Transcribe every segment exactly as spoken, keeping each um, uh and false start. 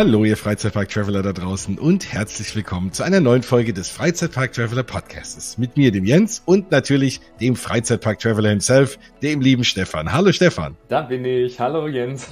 Hallo ihr Freizeitpark Traveller da draußen und herzlich willkommen zu einer neuen Folge des Freizeitpark Traveller Podcasts. Mit mir, dem Jens, und natürlich dem Freizeitpark Traveller himself, dem lieben Stefan. Hallo Stefan. Da bin ich. Hallo Jens.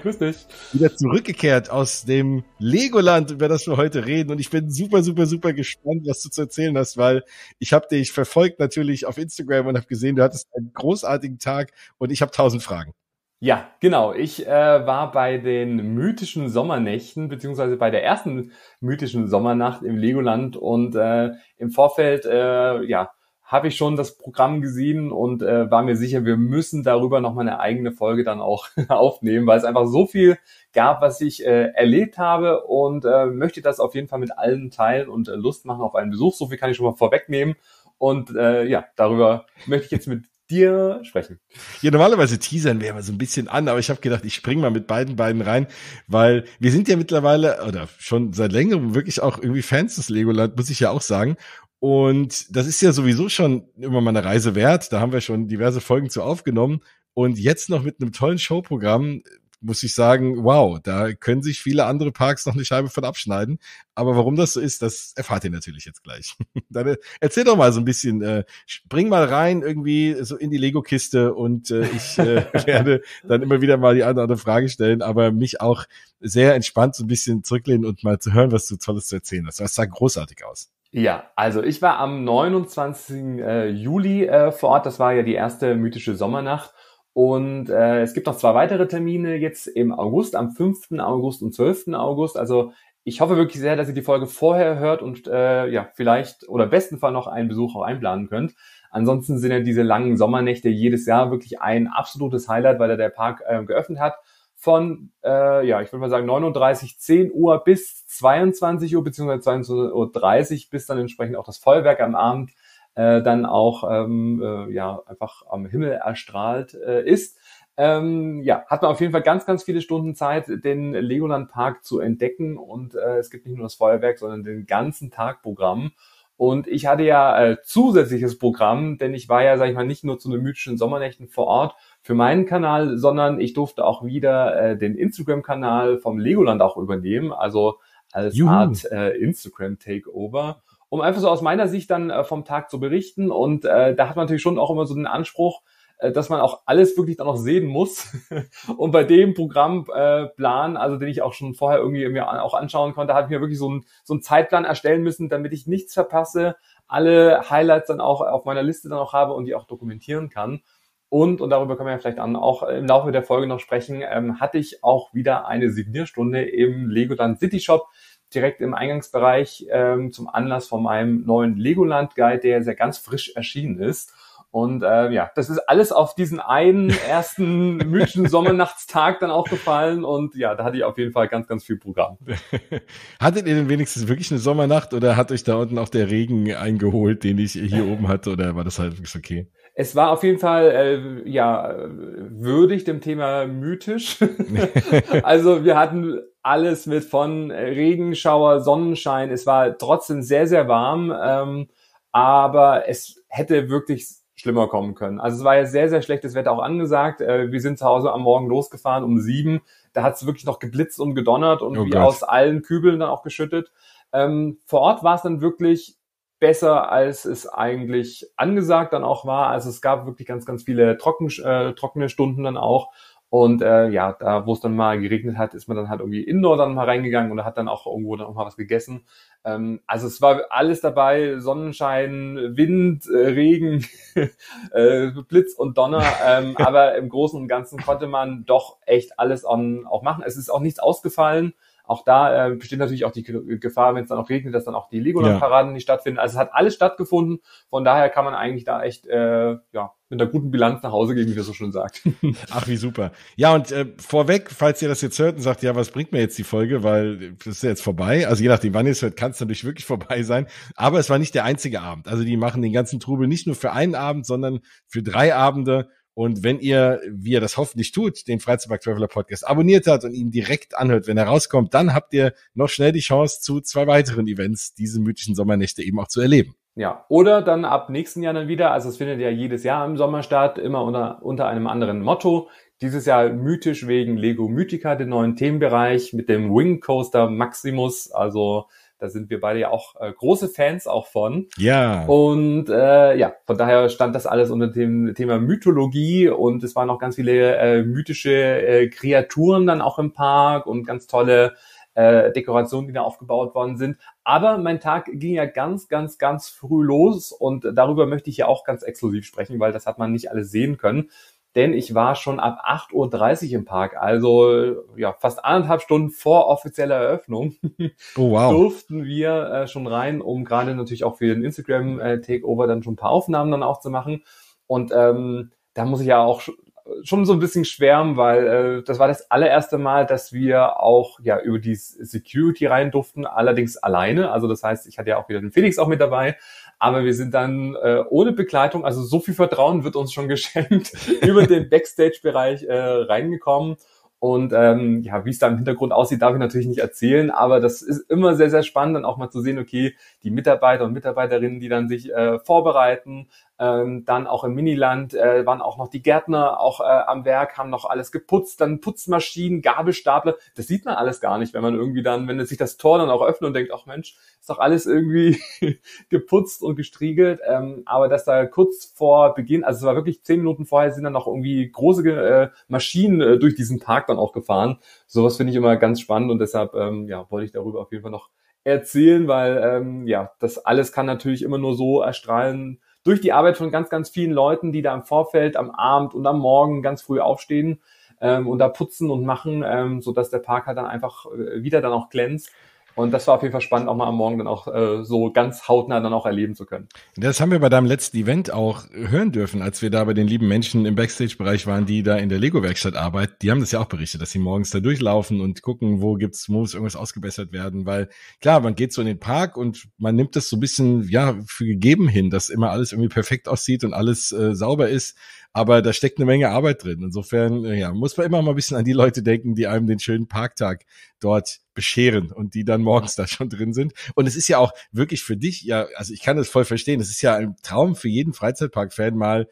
Grüß dich. Wieder zurückgekehrt aus dem Legoland, über das wir heute reden, und ich bin super, super, super gespannt, was du zu erzählen hast, weil ich habe dich verfolgt natürlich auf Instagram und habe gesehen, du hattest einen großartigen Tag und ich habe tausend Fragen. Ja, genau. Ich äh, war bei den mythischen Sommernächten, beziehungsweise bei der ersten mythischen Sommernacht im Legoland, und äh, im Vorfeld äh, ja, habe ich schon das Programm gesehen und äh, war mir sicher, wir müssen darüber nochmal eine eigene Folge dann auch aufnehmen, weil es einfach so viel gab, was ich äh, erlebt habe, und äh, möchte das auf jeden Fall mit allen teilen und äh, Lust machen auf einen Besuch. So viel kann ich schon mal vorwegnehmen, und äh, ja, darüber möchte ich jetzt mit dir sprechen. Ja, normalerweise teasern wir immer so ein bisschen an, aber ich habe gedacht, ich springe mal mit beiden Beinen rein, weil wir sind ja mittlerweile oder schon seit längerem wirklich auch irgendwie Fans des Legoland, muss ich ja auch sagen. Und das ist ja sowieso schon immer mal eine Reise wert. Da haben wir schon diverse Folgen zu aufgenommen. Und jetzt noch mit einem tollen Showprogramm, muss ich sagen, wow, da können sich viele andere Parks noch eine Scheibe von abschneiden. Aber warum das so ist, das erfahrt ihr natürlich jetzt gleich. Dann erzähl doch mal so ein bisschen, äh, spring mal rein irgendwie so in die Lego-Kiste, und äh, ich äh, werde dann immer wieder mal die eine oder andere Frage stellen, aber mich auch sehr entspannt so ein bisschen zurücklehnen und mal zu hören, was du Tolles zu erzählen hast. Das sah großartig aus. Ja, also ich war am neunundzwanzigsten Juli äh, vor Ort. Das war ja die erste mythische Sommernacht. Und äh, es gibt noch zwei weitere Termine jetzt im August, am fünften August und zwölften August. Also ich hoffe wirklich sehr, dass ihr die Folge vorher hört und äh, ja, vielleicht oder im besten Fall noch einen Besuch auch einplanen könnt. Ansonsten sind ja diese langen Sommernächte jedes Jahr wirklich ein absolutes Highlight, weil da der Park äh, geöffnet hat. Von, äh, ja, ich würde mal sagen, neununddreißig, zehn Uhr bis zweiundzwanzig Uhr, beziehungsweise zweiundzwanzig Uhr dreißig, bis dann entsprechend auch das Feuerwerk am Abend Äh, dann auch ähm, äh, ja einfach am Himmel erstrahlt äh, ist. Ähm, ja, hat man auf jeden Fall ganz, ganz viele Stunden Zeit, den Legoland Park zu entdecken, und äh, es gibt nicht nur das Feuerwerk, sondern den ganzen Tag Programm. Und ich hatte ja äh, zusätzliches Programm, denn ich war ja, sag ich mal, nicht nur zu den mythischen Sommernächten vor Ort für meinen Kanal, sondern ich durfte auch wieder äh, den Instagram-Kanal vom Legoland auch übernehmen, also als Juhu. Art äh, Instagram-Takeover, um einfach so aus meiner Sicht dann äh, vom Tag zu berichten. Und äh, da hat man natürlich schon auch immer so den Anspruch, äh, dass man auch alles wirklich dann noch sehen muss. Und bei dem Programmplan, äh, also den ich auch schon vorher irgendwie mir auch anschauen konnte, habe ich mir wirklich so, ein, so einen Zeitplan erstellen müssen, damit ich nichts verpasse, alle Highlights dann auch auf meiner Liste dann auch habe und die auch dokumentieren kann. Und, und darüber können wir ja vielleicht dann auch im Laufe der Folge noch sprechen, ähm, hatte ich auch wieder eine Signierstunde im Legoland City Shop, direkt im Eingangsbereich ähm, zum Anlass von meinem neuen Legoland-Guide, der sehr ganz frisch erschienen ist. Und äh, ja, das ist alles auf diesen einen ersten mythischen Sommernachtstag dann auch gefallen. Und ja, da hatte ich auf jeden Fall ganz, ganz viel Programm. Hattet ihr denn wenigstens wirklich eine Sommernacht, oder hat euch da unten auch der Regen eingeholt, den ich hier oben hatte, oder war das halt wirklich okay? Es war auf jeden Fall, äh, ja, würdig dem Thema mythisch. Also wir hatten alles mit von Regenschauer, Sonnenschein. Es war trotzdem sehr, sehr warm, ähm, aber es hätte wirklich schlimmer kommen können. Also es war ja sehr, sehr schlechtes Wetter auch angesagt. Äh, wir sind zu Hause am Morgen losgefahren um sieben. Da hat es wirklich noch geblitzt und gedonnert und oh wie Gott. Aus allen Kübeln dann auch geschüttet. Ähm, vor Ort war es dann wirklich besser, als es eigentlich angesagt dann auch war. Also es gab wirklich ganz, ganz viele trocken, äh, trockene Stunden dann auch. Und äh, ja, da wo es dann mal geregnet hat, ist man dann halt irgendwie indoor dann mal reingegangen und hat dann auch irgendwo dann auch mal was gegessen. Ähm, also es war alles dabei, Sonnenschein, Wind, äh, Regen, äh, Blitz und Donner. Ähm, aber im Großen und Ganzen konnte man doch echt alles on, auch machen. Es ist auch nichts ausgefallen. Auch da äh, besteht natürlich auch die Gefahr, wenn es dann auch regnet, dass dann auch die Legoland-Paraden ja. nicht stattfinden. Also es hat alles stattgefunden. Von daher kann man eigentlich da echt äh, ja, mit einer guten Bilanz nach Hause gehen, wie wir so schon sagt. Ach, wie super. Ja, und äh, vorweg, falls ihr das jetzt hört und sagt, ja, was bringt mir jetzt die Folge, weil das ist ja jetzt vorbei. Also je nachdem, wann ihr es hört, kann es natürlich wirklich vorbei sein. Aber es war nicht der einzige Abend. Also die machen den ganzen Trubel nicht nur für einen Abend, sondern für drei Abende. Und wenn ihr, wie ihr das hoffentlich tut, den Freizeitpark Traveller Podcast abonniert habt und ihn direkt anhört, wenn er rauskommt, dann habt ihr noch schnell die Chance, zu zwei weiteren Events diese mythischen Sommernächte eben auch zu erleben. Ja, oder dann ab nächsten Jahr dann wieder, also es findet ja jedes Jahr im Sommer statt, immer unter, unter einem anderen Motto. Dieses Jahr mythisch wegen Lego Mythica, den neuen Themenbereich mit dem Wing Coaster Maximus, also da sind wir beide ja auch äh, große Fans auch von. Ja. Und äh, ja, von daher stand das alles unter dem Thema Mythologie und es waren noch ganz viele äh, mythische äh, Kreaturen dann auch im Park und ganz tolle äh, Dekorationen, die da aufgebaut worden sind. Aber mein Tag ging ja ganz, ganz, ganz früh los und darüber möchte ich ja auch ganz exklusiv sprechen, weil das hat man nicht alles sehen können. Denn ich war schon ab acht Uhr dreißig im Park, also ja fast anderthalb Stunden vor offizieller Eröffnung. Oh, wow. Durften wir äh, schon rein, um gerade natürlich auch für den Instagram-Takeover dann schon ein paar Aufnahmen dann auch zu machen. Und ähm, da muss ich ja auch sch- schon so ein bisschen schwärmen, weil äh, das war das allererste Mal, dass wir auch ja über die Security rein durften, allerdings alleine. Also das heißt, ich hatte ja auch wieder den Felix auch mit dabei. Aber wir sind dann äh, ohne Begleitung, also so viel Vertrauen wird uns schon geschenkt, über den Backstage-Bereich äh, reingekommen. Und ähm, ja, wie es da im Hintergrund aussieht, darf ich natürlich nicht erzählen. Aber das ist immer sehr, sehr spannend, dann auch mal zu sehen, okay, die Mitarbeiter und Mitarbeiterinnen, die dann sich äh, vorbereiten. Ähm, dann auch im Miniland äh, waren auch noch die Gärtner auch äh, am Werk, haben noch alles geputzt. Dann Putzmaschinen, Gabelstapler. Das sieht man alles gar nicht, wenn man irgendwie dann, wenn sich das Tor dann auch öffnet und denkt, ach Mensch, ist doch alles irgendwie geputzt und gestriegelt, ähm, aber dass da kurz vor Beginn, also es war wirklich zehn Minuten vorher, sind dann noch irgendwie große äh, Maschinen äh, durch diesen Park dann auch gefahren. Sowas finde ich immer ganz spannend und deshalb ähm, ja, wollte ich darüber auf jeden Fall noch erzählen, weil ähm, ja, das alles kann natürlich immer nur so erstrahlen durch die Arbeit von ganz, ganz vielen Leuten, die da im Vorfeld, am Abend und am Morgen ganz früh aufstehen ähm, und da putzen und machen, ähm, sodass der Park halt dann einfach äh, wieder dann auch glänzt. Und das war auf jeden Fall spannend, auch mal am Morgen dann auch äh, so ganz hautnah dann auch erleben zu können. Das haben wir bei deinem letzten Event auch hören dürfen, als wir da bei den lieben Menschen im Backstage-Bereich waren, die da in der Lego-Werkstatt arbeiten. Die haben das ja auch berichtet, dass sie morgens da durchlaufen und gucken, wo gibt's, wo muss irgendwas ausgebessert werden. Weil klar, man geht so in den Park und man nimmt das so ein bisschen ja für gegeben hin, dass immer alles irgendwie perfekt aussieht und alles äh, sauber ist. Aber da steckt eine Menge Arbeit drin. Insofern ja, muss man immer mal ein bisschen an die Leute denken, die einem den schönen Parktag dort bescheren und die dann morgens da schon drin sind. Und es ist ja auch wirklich für dich, ja, also ich kann das voll verstehen, es ist ja ein Traum für jeden Freizeitpark-Fan mal,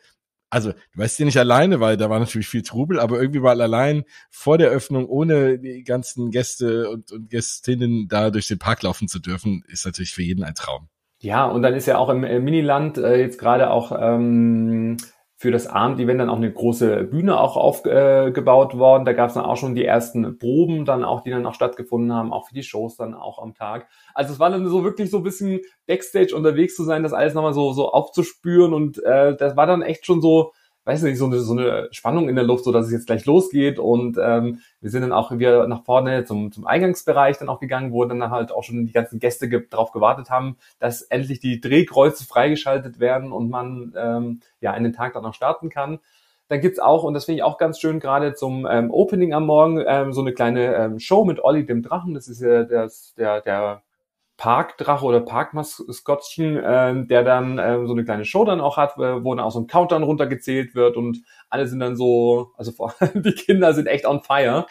also du weißt ja nicht alleine, weil da war natürlich viel Trubel, aber irgendwie mal allein vor der Öffnung ohne die ganzen Gäste und, und Gästinnen da durch den Park laufen zu dürfen, ist natürlich für jeden ein Traum. Ja, und dann ist ja auch im, im Miniland äh, jetzt gerade auch ähm für das Abend-Event dann auch eine große Bühne auch aufgebaut äh, worden. Da gab es dann auch schon die ersten Proben, dann auch, die dann auch stattgefunden haben, auch für die Shows dann auch am Tag. Also es war dann so wirklich so ein bisschen Backstage unterwegs zu sein, das alles nochmal so so aufzuspüren und äh, das war dann echt schon so, weiß nicht, so eine, so eine Spannung in der Luft, so dass es jetzt gleich losgeht und ähm, wir sind dann auch wieder nach vorne zum zum Eingangsbereich dann auch gegangen, wo dann halt auch schon die ganzen Gäste ge- drauf gewartet haben, dass endlich die Drehkreuze freigeschaltet werden und man ähm, ja in den Tag dann auch starten kann. Dann gibt's auch, und das finde ich auch ganz schön, gerade zum ähm, Opening am Morgen, ähm, so eine kleine ähm, Show mit Olli, dem Drachen. Das ist ja der, der, der Parkdrache oder Parkmaskottchen, äh, der dann äh, so eine kleine Show dann auch hat, wo dann auch so ein Countdown runtergezählt wird und alle sind dann so, also vor allem die Kinder sind echt on fire.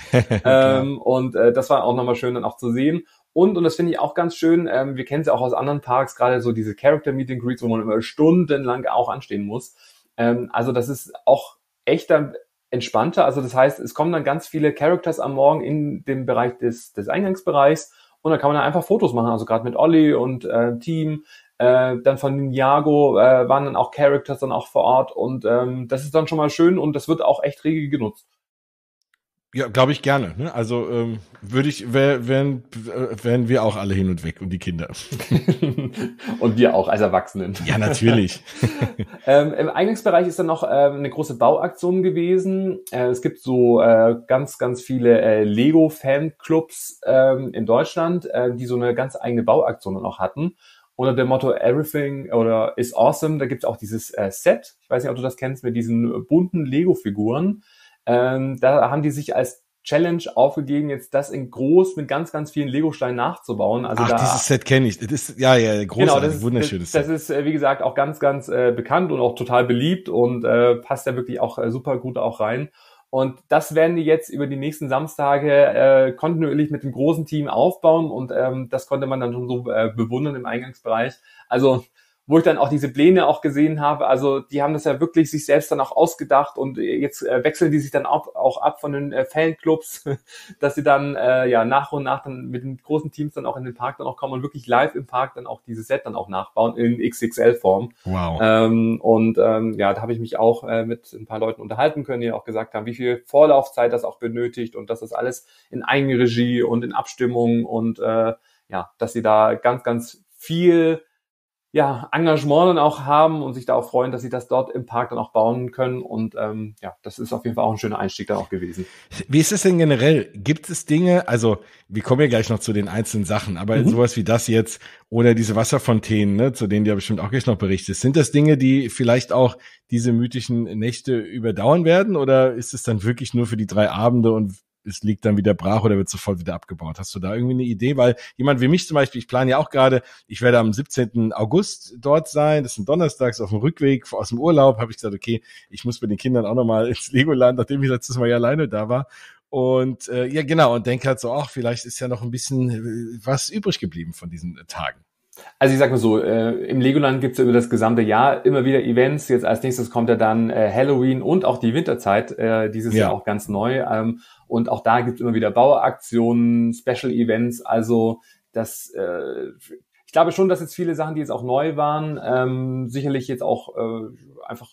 ähm, und äh, das war auch nochmal schön dann auch zu sehen. Und, und das finde ich auch ganz schön, ähm, wir kennen es ja auch aus anderen Parks, gerade so diese Character-Meeting-Greets, wo man immer stundenlang auch anstehen muss. Ähm, also das ist auch echt dann entspannter. Also das heißt, es kommen dann ganz viele Characters am Morgen in den Bereich des, des Eingangsbereichs. Und da kann man dann einfach Fotos machen, also gerade mit Olli und äh, Team, äh, dann von Ninjago äh, waren dann auch Characters dann auch vor Ort und ähm, das ist dann schon mal schön und das wird auch echt rege genutzt. Ja, glaube ich gerne. Ne? Also ähm, würde ich, wär, wären, wären wir auch alle hin und weg und die Kinder. Und wir auch als Erwachsenen. Ja, natürlich. ähm, im Eingangsbereich ist dann noch ähm, eine große Bauaktion gewesen. Äh, es gibt so äh, ganz, ganz viele äh, Lego-Fanclubs ähm, in Deutschland, äh, die so eine ganz eigene Bauaktion dann auch hatten. Unter dem Motto Everything oder is awesome, da gibt's auch dieses äh, Set. Ich weiß nicht, ob du das kennst, mit diesen bunten Lego-Figuren. Ähm, da haben die sich als Challenge aufgegeben, jetzt das in groß mit ganz, ganz vielen Legosteinen nachzubauen. Also Ach, da, dieses Set kenne ich. Das ist, ja, ja, großartig, genau, das wunderschönes Set. Das, das ist, wie gesagt, auch ganz, ganz äh, bekannt und auch total beliebt und äh, passt da wirklich auch äh, super gut auch rein. Und das werden die jetzt über die nächsten Samstage äh, kontinuierlich mit dem großen Team aufbauen und ähm, das konnte man dann schon so äh, bewundern im Eingangsbereich. Also wo ich dann auch diese Pläne auch gesehen habe, also die haben das ja wirklich sich selbst dann auch ausgedacht und jetzt äh, wechseln die sich dann auch, auch ab von den äh, Fanclubs, dass sie dann äh, ja nach und nach dann mit den großen Teams dann auch in den Park dann auch kommen und wirklich live im Park dann auch dieses Set dann auch nachbauen in X X L-Form. Wow. Ähm, und ähm, ja, da habe ich mich auch äh, mit ein paar Leuten unterhalten können, die auch gesagt haben, wie viel Vorlaufzeit das auch benötigt und dass das alles in Eigenregie und in Abstimmung und äh, ja, dass sie da ganz, ganz viel ja, Engagement dann auch haben und sich da auch freuen, dass sie das dort im Park dann auch bauen können. Und ähm, ja, das ist auf jeden Fall auch ein schöner Einstieg dann auch gewesen. Wie ist es denn generell? Gibt es Dinge, also wir kommen ja gleich noch zu den einzelnen Sachen, aber mhm. sowas wie das jetzt oder diese Wasserfontänen, ne, zu denen du ja bestimmt auch gleich noch berichtest, sind das Dinge, die vielleicht auch diese mythischen Nächte überdauern werden oder ist es dann wirklich nur für die drei Abende und es liegt dann wieder brach oder wird sofort wieder abgebaut? Hast du da irgendwie eine Idee? Weil jemand wie mich zum Beispiel, ich plane ja auch gerade, ich werde am siebzehnten August dort sein, das ist ein Donnerstags auf dem Rückweg aus dem Urlaub, habe ich gesagt, okay, ich muss mit den Kindern auch nochmal ins Legoland, nachdem ich letztes Mal ja alleine da war. Und äh, ja genau, und denke halt so, ach, vielleicht ist ja noch ein bisschen was übrig geblieben von diesen äh, Tagen. Also ich sag mal so, äh, im Legoland gibt's ja über das gesamte Jahr immer wieder Events. Jetzt als nächstes kommt ja dann äh, Halloween und auch die Winterzeit, äh, dieses ja. Jahr auch ganz neu. Ähm, und auch da gibt's immer wieder Bauaktionen, Special Events. Also das, äh, ich glaube schon, dass jetzt viele Sachen, die jetzt auch neu waren, ähm, sicherlich jetzt auch äh, einfach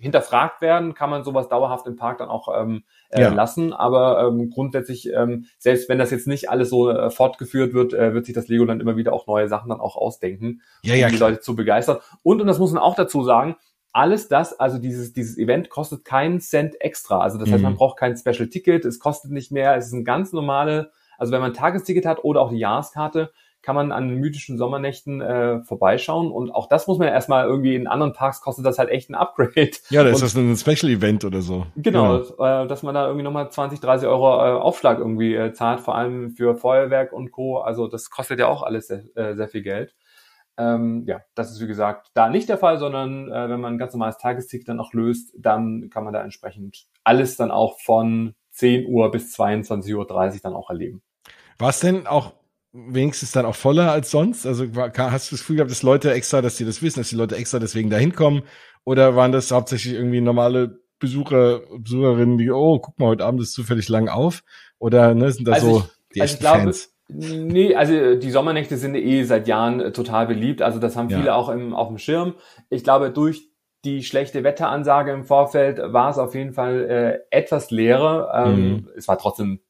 hinterfragt werden. Kann man sowas dauerhaft im Park dann auch ähm, äh, ja. lassen. Aber ähm, grundsätzlich, ähm, selbst wenn das jetzt nicht alles so äh, fortgeführt wird, äh, wird sich das Legoland immer wieder auch neue Sachen dann auch ausdenken, ja, um ja, die klar. Leute zu begeistern. Und, und das muss man auch dazu sagen, alles das, also dieses dieses Event kostet keinen Cent extra. Also das mhm. heißt, man braucht kein Special-Ticket, es kostet nicht mehr, es ist ein ganz normale, also wenn man ein Tagesticket hat oder auch die Jahreskarte, kann man an mythischen Sommernächten äh, vorbeischauen. Und auch das muss man ja erstmal irgendwie, in anderen Parks kostet das halt echt ein Upgrade. Ja, da ist das ein Special-Event oder so. Genau, genau. Äh, dass man da irgendwie nochmal zwanzig, dreißig Euro äh, Aufschlag irgendwie äh, zahlt, vor allem für Feuerwerk und Co. Also das kostet ja auch alles sehr, äh, sehr viel Geld. Ähm, ja, das ist wie gesagt da nicht der Fall, sondern äh, wenn man ein ganz normales Tagesticket dann auch löst, dann kann man da entsprechend alles dann auch von zehn Uhr bis zweiundzwanzig Uhr dreißig dann auch erleben. Was denn auch wenigstens dann auch voller als sonst? Also hast du das Gefühl gehabt, dass Leute extra, dass die das wissen, dass die Leute extra deswegen da hinkommen? Oder waren das hauptsächlich irgendwie normale Besucher, Besucherinnen, die, oh, guck mal, heute Abend ist zufällig lang auf? Oder ne, sind das also so ich, die also echten ich glaube, Fans? Nee, also die Sommernächte sind eh seit Jahren total beliebt. Also das haben viele ja. auch im, auf dem Schirm. Ich glaube, durch die schlechte Wetteransage im Vorfeld war es auf jeden Fall äh, etwas leerer. Ähm, mhm. Es war trotzdem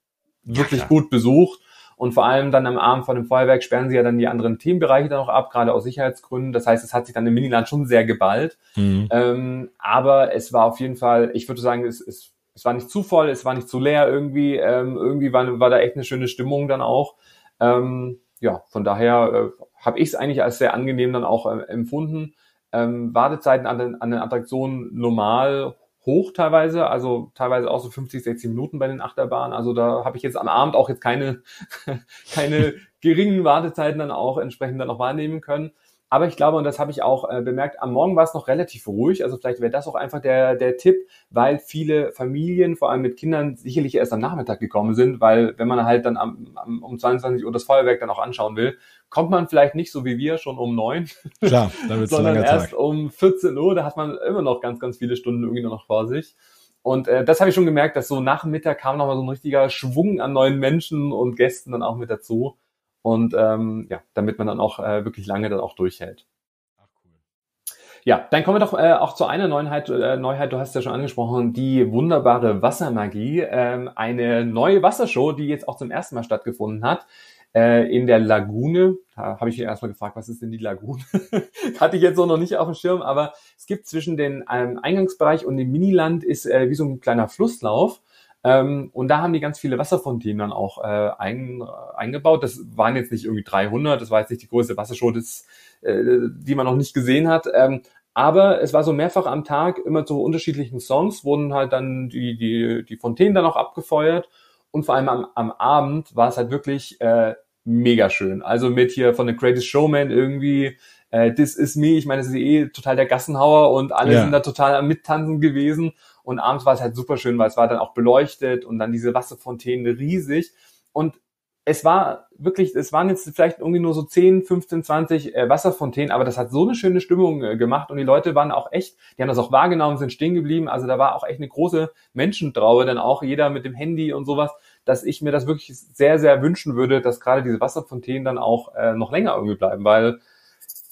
wirklich ja, gut besucht. Und vor allem dann am Abend vor dem Feuerwerk sperren sie ja dann die anderen Themenbereiche dann auch ab, gerade aus Sicherheitsgründen. Das heißt, es hat sich dann im Miniland schon sehr geballt. Mhm. Ähm, aber es war auf jeden Fall, ich würde sagen, es, es, es war nicht zu voll, es war nicht zu leer irgendwie. Ähm, irgendwie war, war da echt eine schöne Stimmung dann auch. Ähm, ja, von daher äh, habe ich es eigentlich als sehr angenehm dann auch äh, empfunden. Ähm, Wartezeiten an den, an den Attraktionen normal hoch teilweise, also teilweise auch so fünfzig, sechzig Minuten bei den Achterbahnen. Also da habe ich jetzt am Abend auch jetzt keine keine geringen Wartezeiten dann auch entsprechend dann noch wahrnehmen können. Aber ich glaube, und das habe ich auch äh, bemerkt, am Morgen war es noch relativ ruhig. Also vielleicht wäre das auch einfach der der Tipp, weil viele Familien, vor allem mit Kindern, sicherlich erst am Nachmittag gekommen sind, weil wenn man halt dann am, am, um zweiundzwanzig Uhr das Feuerwerk dann auch anschauen will, kommt man vielleicht nicht so wie wir schon um neun, klar, dann wird's sondern ein langer erst Tag. Um vierzehn Uhr, da hat man immer noch ganz, ganz viele Stunden irgendwie noch vor sich. Und äh, das habe ich schon gemerkt, dass so nach dem Mittag kam nochmal so ein richtiger Schwung an neuen Menschen und Gästen dann auch mit dazu. Und ähm, ja, damit man dann auch äh, wirklich lange dann auch durchhält. Ach cool. Ja, dann kommen wir doch äh, auch zu einer Neuheit, äh, Neuheit, du hast es ja schon angesprochen, die wunderbare Wassermagie. Ähm, eine neue Wassershow, die jetzt auch zum ersten Mal stattgefunden hat. Äh, in der Lagune, da habe ich mich erstmal gefragt, was ist denn die Lagune? Hatte ich jetzt so noch nicht auf dem Schirm, aber es gibt zwischen dem ähm, Eingangsbereich und dem Miniland ist äh, wie so ein kleiner Flusslauf. Ähm, und da haben die ganz viele Wasserfontänen dann auch äh, ein, äh, eingebaut. Das waren jetzt nicht irgendwie dreihundert, das war jetzt nicht die größte Wassershow, das, äh, die man noch nicht gesehen hat. Ähm, aber es war so mehrfach am Tag, immer zu unterschiedlichen Songs, wurden halt dann die die die Fontänen dann auch abgefeuert. Und vor allem am, am Abend war es halt wirklich äh, mega schön. Also mit hier von The Greatest Showman irgendwie, äh, This Is Me, ich meine, das ist eh total der Gassenhauer und alle ja. sind da total am Mittanzen gewesen. Und abends war es halt super schön, weil es war dann auch beleuchtet und dann diese Wasserfontäne riesig. Und es war wirklich, es waren jetzt vielleicht irgendwie nur so zehn, fünfzehn, zwanzig äh, Wasserfontänen, aber das hat so eine schöne Stimmung äh, gemacht und die Leute waren auch echt, die haben das auch wahrgenommen, sind stehen geblieben, also da war auch echt eine große Menschentraube, dann auch jeder mit dem Handy und sowas, dass ich mir das wirklich sehr, sehr wünschen würde, dass gerade diese Wasserfontänen dann auch äh, noch länger irgendwie bleiben, weil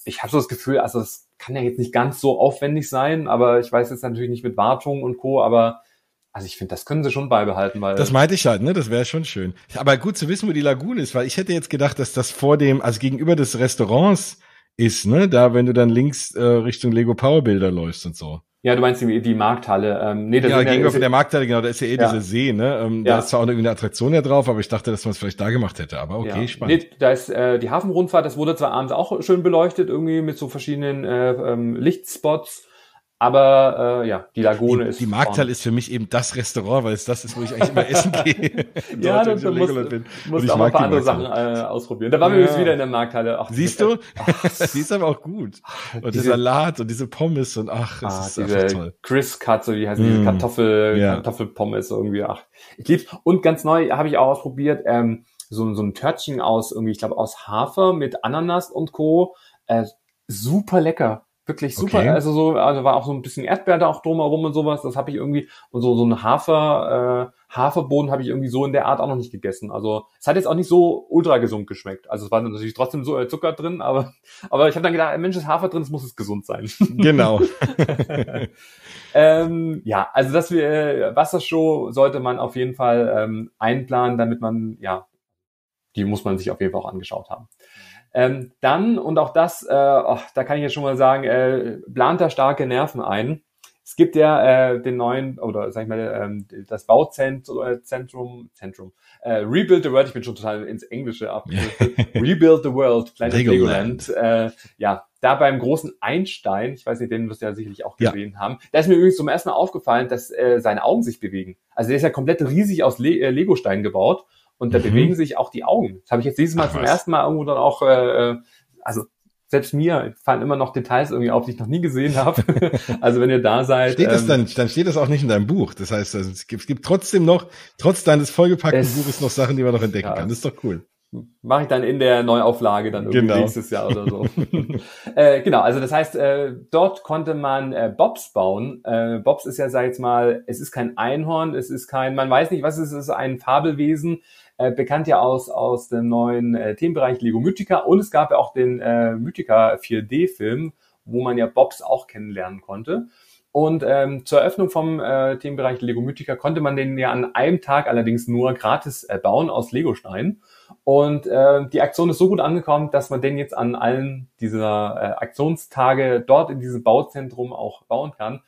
ich habe so das Gefühl, also es kann ja jetzt nicht ganz so aufwendig sein, aber ich weiß jetzt natürlich nicht mit Wartung und Co., aber also ich finde, das können sie schon beibehalten, weil das meinte ich halt, ne? Das wäre schon schön. Aber gut zu wissen, wo die Lagune ist, weil ich hätte jetzt gedacht, dass das vor dem, also gegenüber des Restaurants ist, ne? Da, wenn du dann links äh, Richtung Lego Power Builder läufst und so. Ja, du meinst die, die Markthalle. Ähm, nee, das ja, gegenüber von der Markthalle, genau, da ist ja eh ja. dieser See, ne? Ähm, ja. Da ist zwar auch irgendwie eine Attraktion ja drauf, aber ich dachte, dass man es vielleicht da gemacht hätte, aber okay, ja. Spannend. Nee, da ist äh, die Hafenrundfahrt, das wurde zwar abends auch schön beleuchtet, irgendwie mit so verschiedenen äh, ähm, Lichtspots, aber äh, ja, die Lagune die, ist... Die Markthalle ist für mich eben das Restaurant, weil es das ist, wo ich eigentlich immer essen gehe. Ja, du musst auch ein paar andere Sachen äh, ausprobieren. Da waren ja. wir übrigens wieder in der Markthalle. Ach, siehst du? Sie ist aber auch gut. Und diese, der Salat und diese Pommes und ach, es ah, ist diese einfach toll. Crisp-Cut, so die heißen mm. diese Kartoffel, yeah. Kartoffelpommes irgendwie. Ach, ich lieb's. Und ganz neu habe ich auch ausprobiert, ähm, so, so ein Törtchen aus, irgendwie, ich glaube, aus Hafer mit Ananas und Co. Äh, super lecker. Wirklich super, okay. also so, also war auch so ein bisschen Erdbeer da auch drumherum und sowas, das habe ich irgendwie, und so so einen Hafer, äh, Haferboden habe ich irgendwie so in der Art auch noch nicht gegessen, also es hat jetzt auch nicht so ultra gesund geschmeckt, also es war natürlich trotzdem so äh, Zucker drin, aber aber ich habe dann gedacht, Mensch, ist Hafer drin, es muss es gesund sein. Genau. ähm, ja, also das äh, Wassershow sollte man auf jeden Fall ähm, einplanen, damit man, ja, die muss man sich auf jeden Fall auch angeschaut haben. Ähm, dann, und auch das, äh, oh, da kann ich jetzt schon mal sagen, äh, plant da starke Nerven ein. Es gibt ja äh, den neuen, oder sag ich mal, ähm, das Bauzentrum, Zentrum, Zentrum äh, Rebuild the World, ich bin schon total ins Englische abgedriftet. Rebuild the World, kleines Legoland. Legoland. Äh, ja, da beim großen Einstein, ich weiß nicht, den wirst du ja sicherlich auch gesehen ja. haben, da ist mir übrigens zum ersten Mal aufgefallen, dass äh, seine Augen sich bewegen. Also der ist ja komplett riesig aus Le- äh, Legostein gebaut. Und da mhm. bewegen sich auch die Augen. Das habe ich jetzt dieses Mal Ach, zum was. ersten Mal irgendwo dann auch, äh, also selbst mir fallen immer noch Details irgendwie auf, die ich noch nie gesehen habe. Also wenn ihr da seid. Steht ähm, das dann, dann steht das auch nicht in deinem Buch. Das heißt, also es gibt, es gibt trotzdem noch, trotz deines vollgepackten es, Buches noch Sachen, die man noch entdecken ja. kann. Das ist doch cool. Mache ich dann in der Neuauflage dann irgendwie genau. nächstes Jahr oder so. äh, genau, also das heißt, äh, dort konnte man äh, Bobs bauen. Äh, Bobs ist ja, sag ich jetzt mal, es ist kein Einhorn, es ist kein, man weiß nicht, was es ist, es ist ein Fabelwesen, äh, bekannt ja aus aus dem neuen äh, Themenbereich Lego Mythica, und es gab ja auch den äh, Mythica vier D Film, wo man ja Bobs auch kennenlernen konnte. Und ähm, zur Eröffnung vom äh, Themenbereich Lego Mythica konnte man den ja an einem Tag allerdings nur gratis äh, bauen aus Legostein. Und äh, die Aktion ist so gut angekommen, dass man den jetzt an allen dieser äh, Aktionstage dort in diesem Bauzentrum auch bauen kann.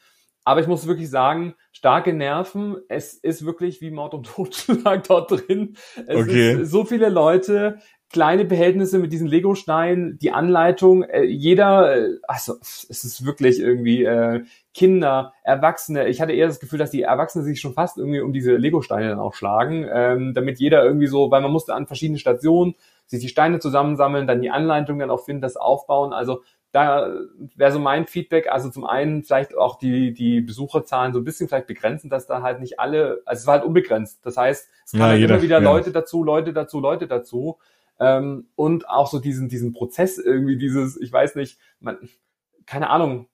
Aber ich muss wirklich sagen, starke Nerven. Es ist wirklich wie Mord und Totschlag dort drin. Es okay. ist so viele Leute, kleine Behältnisse mit diesen Legosteinen, die Anleitung, äh, jeder, äh, also es ist wirklich irgendwie äh, Kinder, Erwachsene. Ich hatte eher das Gefühl, dass die Erwachsenen sich schon fast irgendwie um diese Legosteine dann auch schlagen, ähm, damit jeder irgendwie so, weil man musste an verschiedenen Stationen sich die Steine zusammensammeln, dann die Anleitung dann auch finden, das aufbauen. Also da wäre so mein Feedback, also zum einen vielleicht auch die die Besucherzahlen so ein bisschen vielleicht begrenzen, dass da halt nicht alle, also es war halt unbegrenzt. Das heißt, es kamen ja, halt immer wieder ja. Leute dazu, Leute dazu, Leute dazu. Ähm, und auch so diesen diesen Prozess irgendwie, dieses, ich weiß nicht, man, keine Ahnung,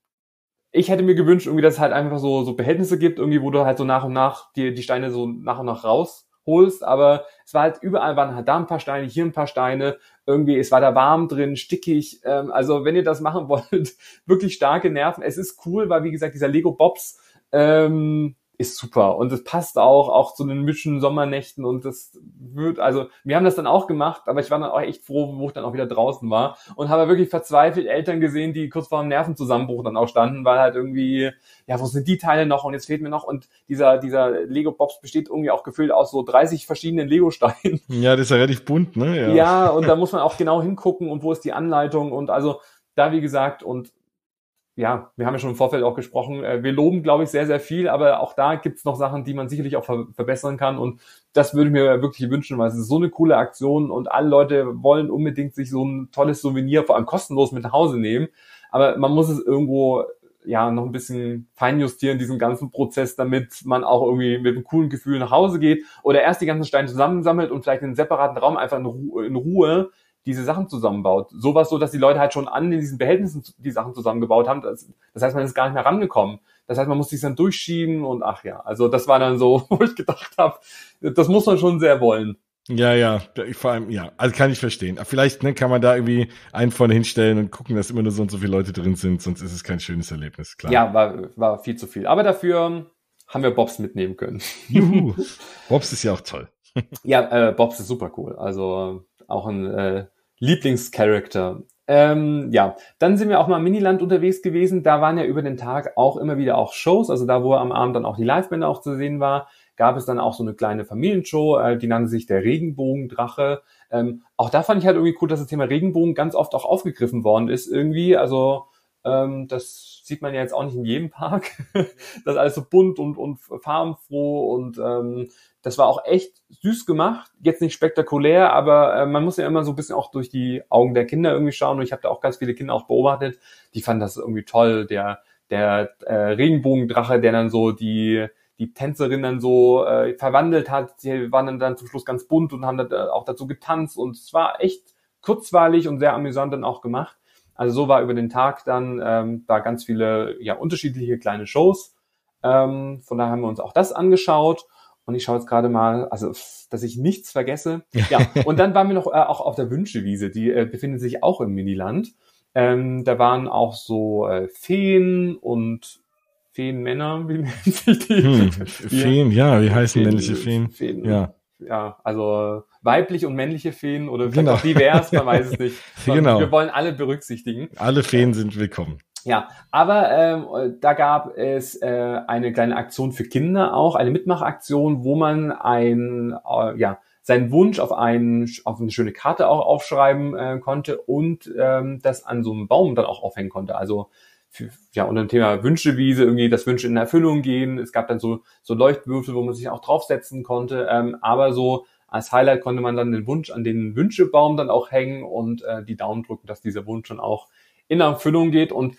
ich hätte mir gewünscht, irgendwie, dass es halt einfach so so Behältnisse gibt, irgendwie, wo du halt so nach und nach die die Steine so nach und nach rausholst, aber es war halt überall, waren halt da ein paar Steine, hier ein paar Steine, irgendwie, es war da warm drin, stickig, ähm, also wenn ihr das machen wollt, wirklich starke Nerven, es ist cool, weil wie gesagt, dieser Lego Bobs, ähm, ist super und es passt auch auch zu den mischen Sommernächten und das wird, also wir haben das dann auch gemacht, aber ich war dann auch echt froh, wo ich dann auch wieder draußen war und habe wirklich verzweifelt Eltern gesehen, die kurz vor einem Nervenzusammenbruch dann auch standen, weil halt irgendwie, ja, wo sind die Teile noch und jetzt fehlt mir noch, und dieser dieser Lego Bobs besteht irgendwie auch gefühlt aus so dreißig verschiedenen Lego Steinen. Ja, das ist ja relativ bunt, ne? Ja, ja, und da muss man auch genau hingucken und wo ist die Anleitung und also da, wie gesagt, und ja, wir haben ja schon im Vorfeld auch gesprochen, wir loben, glaube ich, sehr, sehr viel, aber auch da gibt's noch Sachen, die man sicherlich auch ver- verbessern kann, und das würde ich mir wirklich wünschen, weil es ist so eine coole Aktion und alle Leute wollen unbedingt sich so ein tolles Souvenir, vor allem kostenlos, mit nach Hause nehmen, aber man muss es irgendwo ja noch ein bisschen feinjustieren, diesen ganzen Prozess, damit man auch irgendwie mit einem coolen Gefühl nach Hause geht oder erst die ganzen Steine zusammensammelt und vielleicht in einem separaten Raum einfach in Ruhe, in Ruhe diese Sachen zusammenbaut. Sowas so, dass die Leute halt schon an in diesen Behältnissen die Sachen zusammengebaut haben. Das, das heißt, man ist gar nicht mehr rangekommen. Das heißt, man muss sich dann durchschieben und ach ja, also das war dann so, wo ich gedacht habe, das muss man schon sehr wollen. Ja, ja, vor allem, ja, also kann ich verstehen. Vielleicht ne, kann man da irgendwie einen vorne hinstellen und gucken, dass immer nur so und so viele Leute drin sind, sonst ist es kein schönes Erlebnis, klar. Ja, war, war viel zu viel. Aber dafür haben wir Bobs mitnehmen können. Juhu, Bobs ist ja auch toll. Ja, äh, Bobs ist super cool, also auch ein äh, Lieblingscharakter. Ähm, ja, dann sind wir auch mal im Miniland unterwegs gewesen, da waren ja über den Tag auch immer wieder auch Shows, also da, wo am Abend dann auch die Livebänder auch zu sehen war, gab es dann auch so eine kleine Familienshow, äh, die nannte sich der Regenbogendrache. Ähm, auch da fand ich halt irgendwie cool, dass das Thema Regenbogen ganz oft auch aufgegriffen worden ist irgendwie, also ähm, das sieht man ja jetzt auch nicht in jedem Park, das ist alles so bunt und, und farbenfroh und ähm, das war auch echt süß gemacht, jetzt nicht spektakulär, aber äh, man muss ja immer so ein bisschen auch durch die Augen der Kinder irgendwie schauen und ich habe da auch ganz viele Kinder auch beobachtet, die fanden das irgendwie toll, der der äh, Regenbogendrache, der dann so die die Tänzerin dann so äh, verwandelt hat, die waren dann, dann zum Schluss ganz bunt und haben dann äh, auch dazu getanzt und es war echt kurzweilig und sehr amüsant dann auch gemacht, also so war über den Tag dann ähm, da ganz viele ja unterschiedliche kleine Shows, ähm, von daher haben wir uns auch das angeschaut. Und ich schaue jetzt gerade mal, also dass ich nichts vergesse. Ja, und dann waren wir noch äh, auch auf der Wünschewiese, die äh, befindet sich auch im Miniland. Ähm, da waren auch so äh, Feen und Feenmänner, wie nennt sich die? Hm, Feen, ja, wie heißen Feen, männliche Feen? Feen? Ja, ja, also weibliche und männliche Feen oder vielleicht genau. Auch divers, man weiß es nicht. Genau. Wir wollen alle berücksichtigen. Alle Feen ja. Sind willkommen. Ja, aber ähm, da gab es äh, eine kleine Aktion für Kinder auch, eine Mitmachaktion, wo man ein, äh, ja, seinen Wunsch auf, einen, auf eine schöne Karte auch aufschreiben äh, konnte und ähm, das an so einem Baum dann auch aufhängen konnte. Also für, ja, unter dem Thema Wünschewiese irgendwie, dass Wünsche in Erfüllung gehen. Es gab dann so so Leuchtwürfel, wo man sich auch draufsetzen konnte, ähm, aber so als Highlight konnte man dann den Wunsch an den Wünschebaum dann auch hängen und äh, die Daumen drücken, dass dieser Wunsch dann auch in Erfüllung geht. Und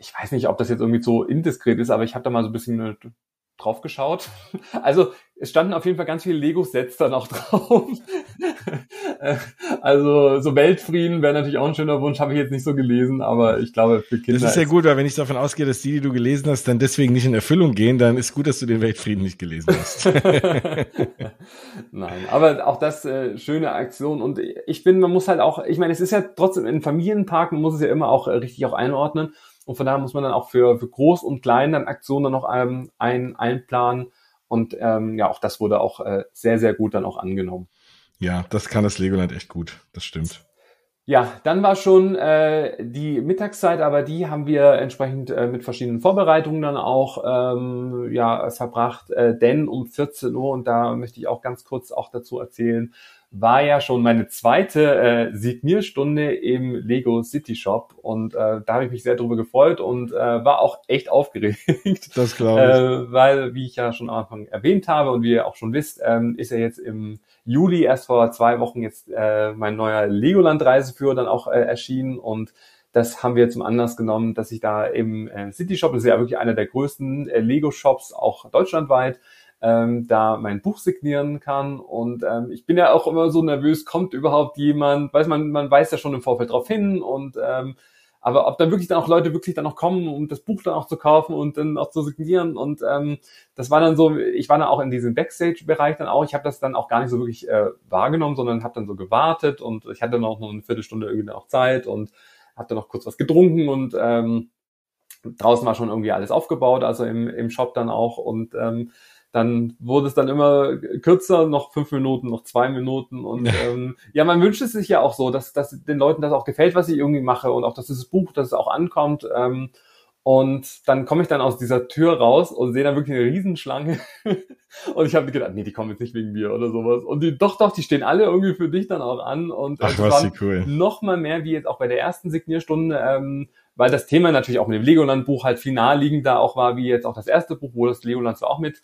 ich weiß nicht, ob das jetzt irgendwie so indiskret ist, aber ich habe da mal so ein bisschen drauf geschaut. Also es standen auf jeden Fall ganz viele Lego-Sets dann auch drauf. Also so Weltfrieden wäre natürlich auch ein schöner Wunsch, habe ich jetzt nicht so gelesen, aber ich glaube für Kinder... Das ist ja gut, weil wenn ich davon ausgehe, dass die, die du gelesen hast, dann deswegen nicht in Erfüllung gehen, dann ist gut, dass du den Weltfrieden nicht gelesen hast. Nein, aber auch das äh, schöne Aktion und ich bin, man muss halt auch, ich meine, es ist ja trotzdem ein Familienpark, man muss es ja immer auch äh, richtig auch einordnen. Und von daher muss man dann auch für, für Groß und Klein dann Aktionen dann noch ähm, ein, einplanen. Und ähm, ja, auch das wurde auch äh, sehr, sehr gut dann auch angenommen. Ja, das kann das Legoland echt gut, das stimmt. Ja, dann war schon äh, die Mittagszeit, aber die haben wir entsprechend äh, mit verschiedenen Vorbereitungen dann auch ähm, ja verbracht. Äh, denn um vierzehn Uhr, und da möchte ich auch ganz kurz auch dazu erzählen, war ja schon meine zweite äh, Signierstunde im Lego City Shop und äh, da habe ich mich sehr drüber gefreut und äh, war auch echt aufgeregt. Das glaube ich. Äh, weil, wie ich ja schon am Anfang erwähnt habe und wie ihr auch schon wisst, ähm, ist ja jetzt im Juli erst vor zwei Wochen jetzt äh, mein neuer Legoland Reiseführer dann auch äh, erschienen und das haben wir zum Anlass genommen, dass ich da im äh, City Shop, das ist ja wirklich einer der größten äh, Lego Shops auch deutschlandweit, Ähm, da mein Buch signieren kann und ähm, ich bin ja auch immer so nervös, kommt überhaupt jemand, weiß man, man weiß ja schon im Vorfeld drauf hin und ähm, aber ob dann wirklich dann auch Leute wirklich dann noch kommen, um das Buch dann auch zu kaufen und dann auch zu signieren und ähm, das war dann so, ich war dann auch in diesem Backstage-Bereich dann auch, ich habe das dann auch gar nicht so wirklich äh, wahrgenommen, sondern habe dann so gewartet und ich hatte dann auch noch eine Viertelstunde irgendwie auch Zeit und habe dann noch kurz was getrunken und ähm, draußen war schon irgendwie alles aufgebaut, also im, im Shop dann auch und ähm, dann wurde es dann immer kürzer, noch fünf Minuten, noch zwei Minuten und ähm, ja, man wünscht es sich ja auch so, dass, dass den Leuten das auch gefällt, was ich irgendwie mache und auch, dass dieses Buch, dass es auch ankommt ähm, und dann komme ich dann aus dieser Tür raus und sehe dann wirklich eine Riesenschlange und ich habe gedacht, nee, die kommen jetzt nicht wegen mir oder sowas und die, doch, doch, die stehen alle irgendwie für dich dann auch an und das war cool. Noch mal mehr, wie jetzt auch bei der ersten Signierstunde, ähm, weil das Thema natürlich auch mit dem Legoland-Buch halt viel naheliegender auch war, wie jetzt auch das erste Buch, wo das Legoland zwar auch mit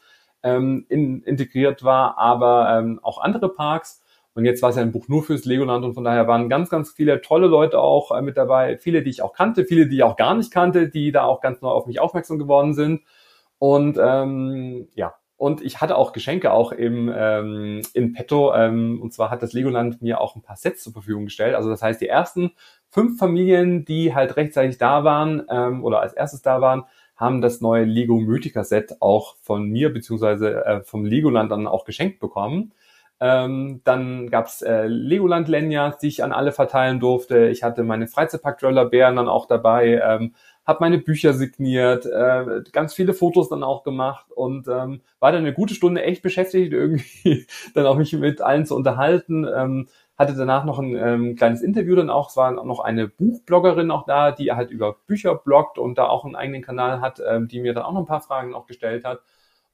In, integriert war, aber ähm, auch andere Parks Und jetzt war es ja ein Buch nur fürs Legoland und von daher waren ganz, ganz viele tolle Leute auch mit dabei. Viele, die ich auch kannte, viele, die ich auch gar nicht kannte, die da auch ganz neu auf mich aufmerksam geworden sind. Und ähm, ja, und ich hatte auch Geschenke auch im ähm, in petto. Ähm, und zwar hat das Legoland mir auch ein paar Sets zur Verfügung gestellt. Also das heißt, die ersten fünf Familien, die halt rechtzeitig da waren ähm, oder als erstes da waren, haben das neue Lego Mythica Set auch von mir beziehungsweise äh, vom Legoland dann auch geschenkt bekommen. Ähm, dann gab's äh, Legoland Lanyards, die ich an alle verteilen durfte. Ich hatte meine Freizeitpark Traveller Bären dann auch dabei, ähm, habe meine Bücher signiert, äh, ganz viele Fotos dann auch gemacht und ähm, war dann eine gute Stunde echt beschäftigt, irgendwie dann auch mich mit allen zu unterhalten. Ähm, hatte danach noch ein ähm, kleines Interview dann auch. Es war noch eine Buchbloggerin auch da, die halt über Bücher bloggt und da auch einen eigenen Kanal hat, ähm, die mir dann auch noch ein paar Fragen auch gestellt hat.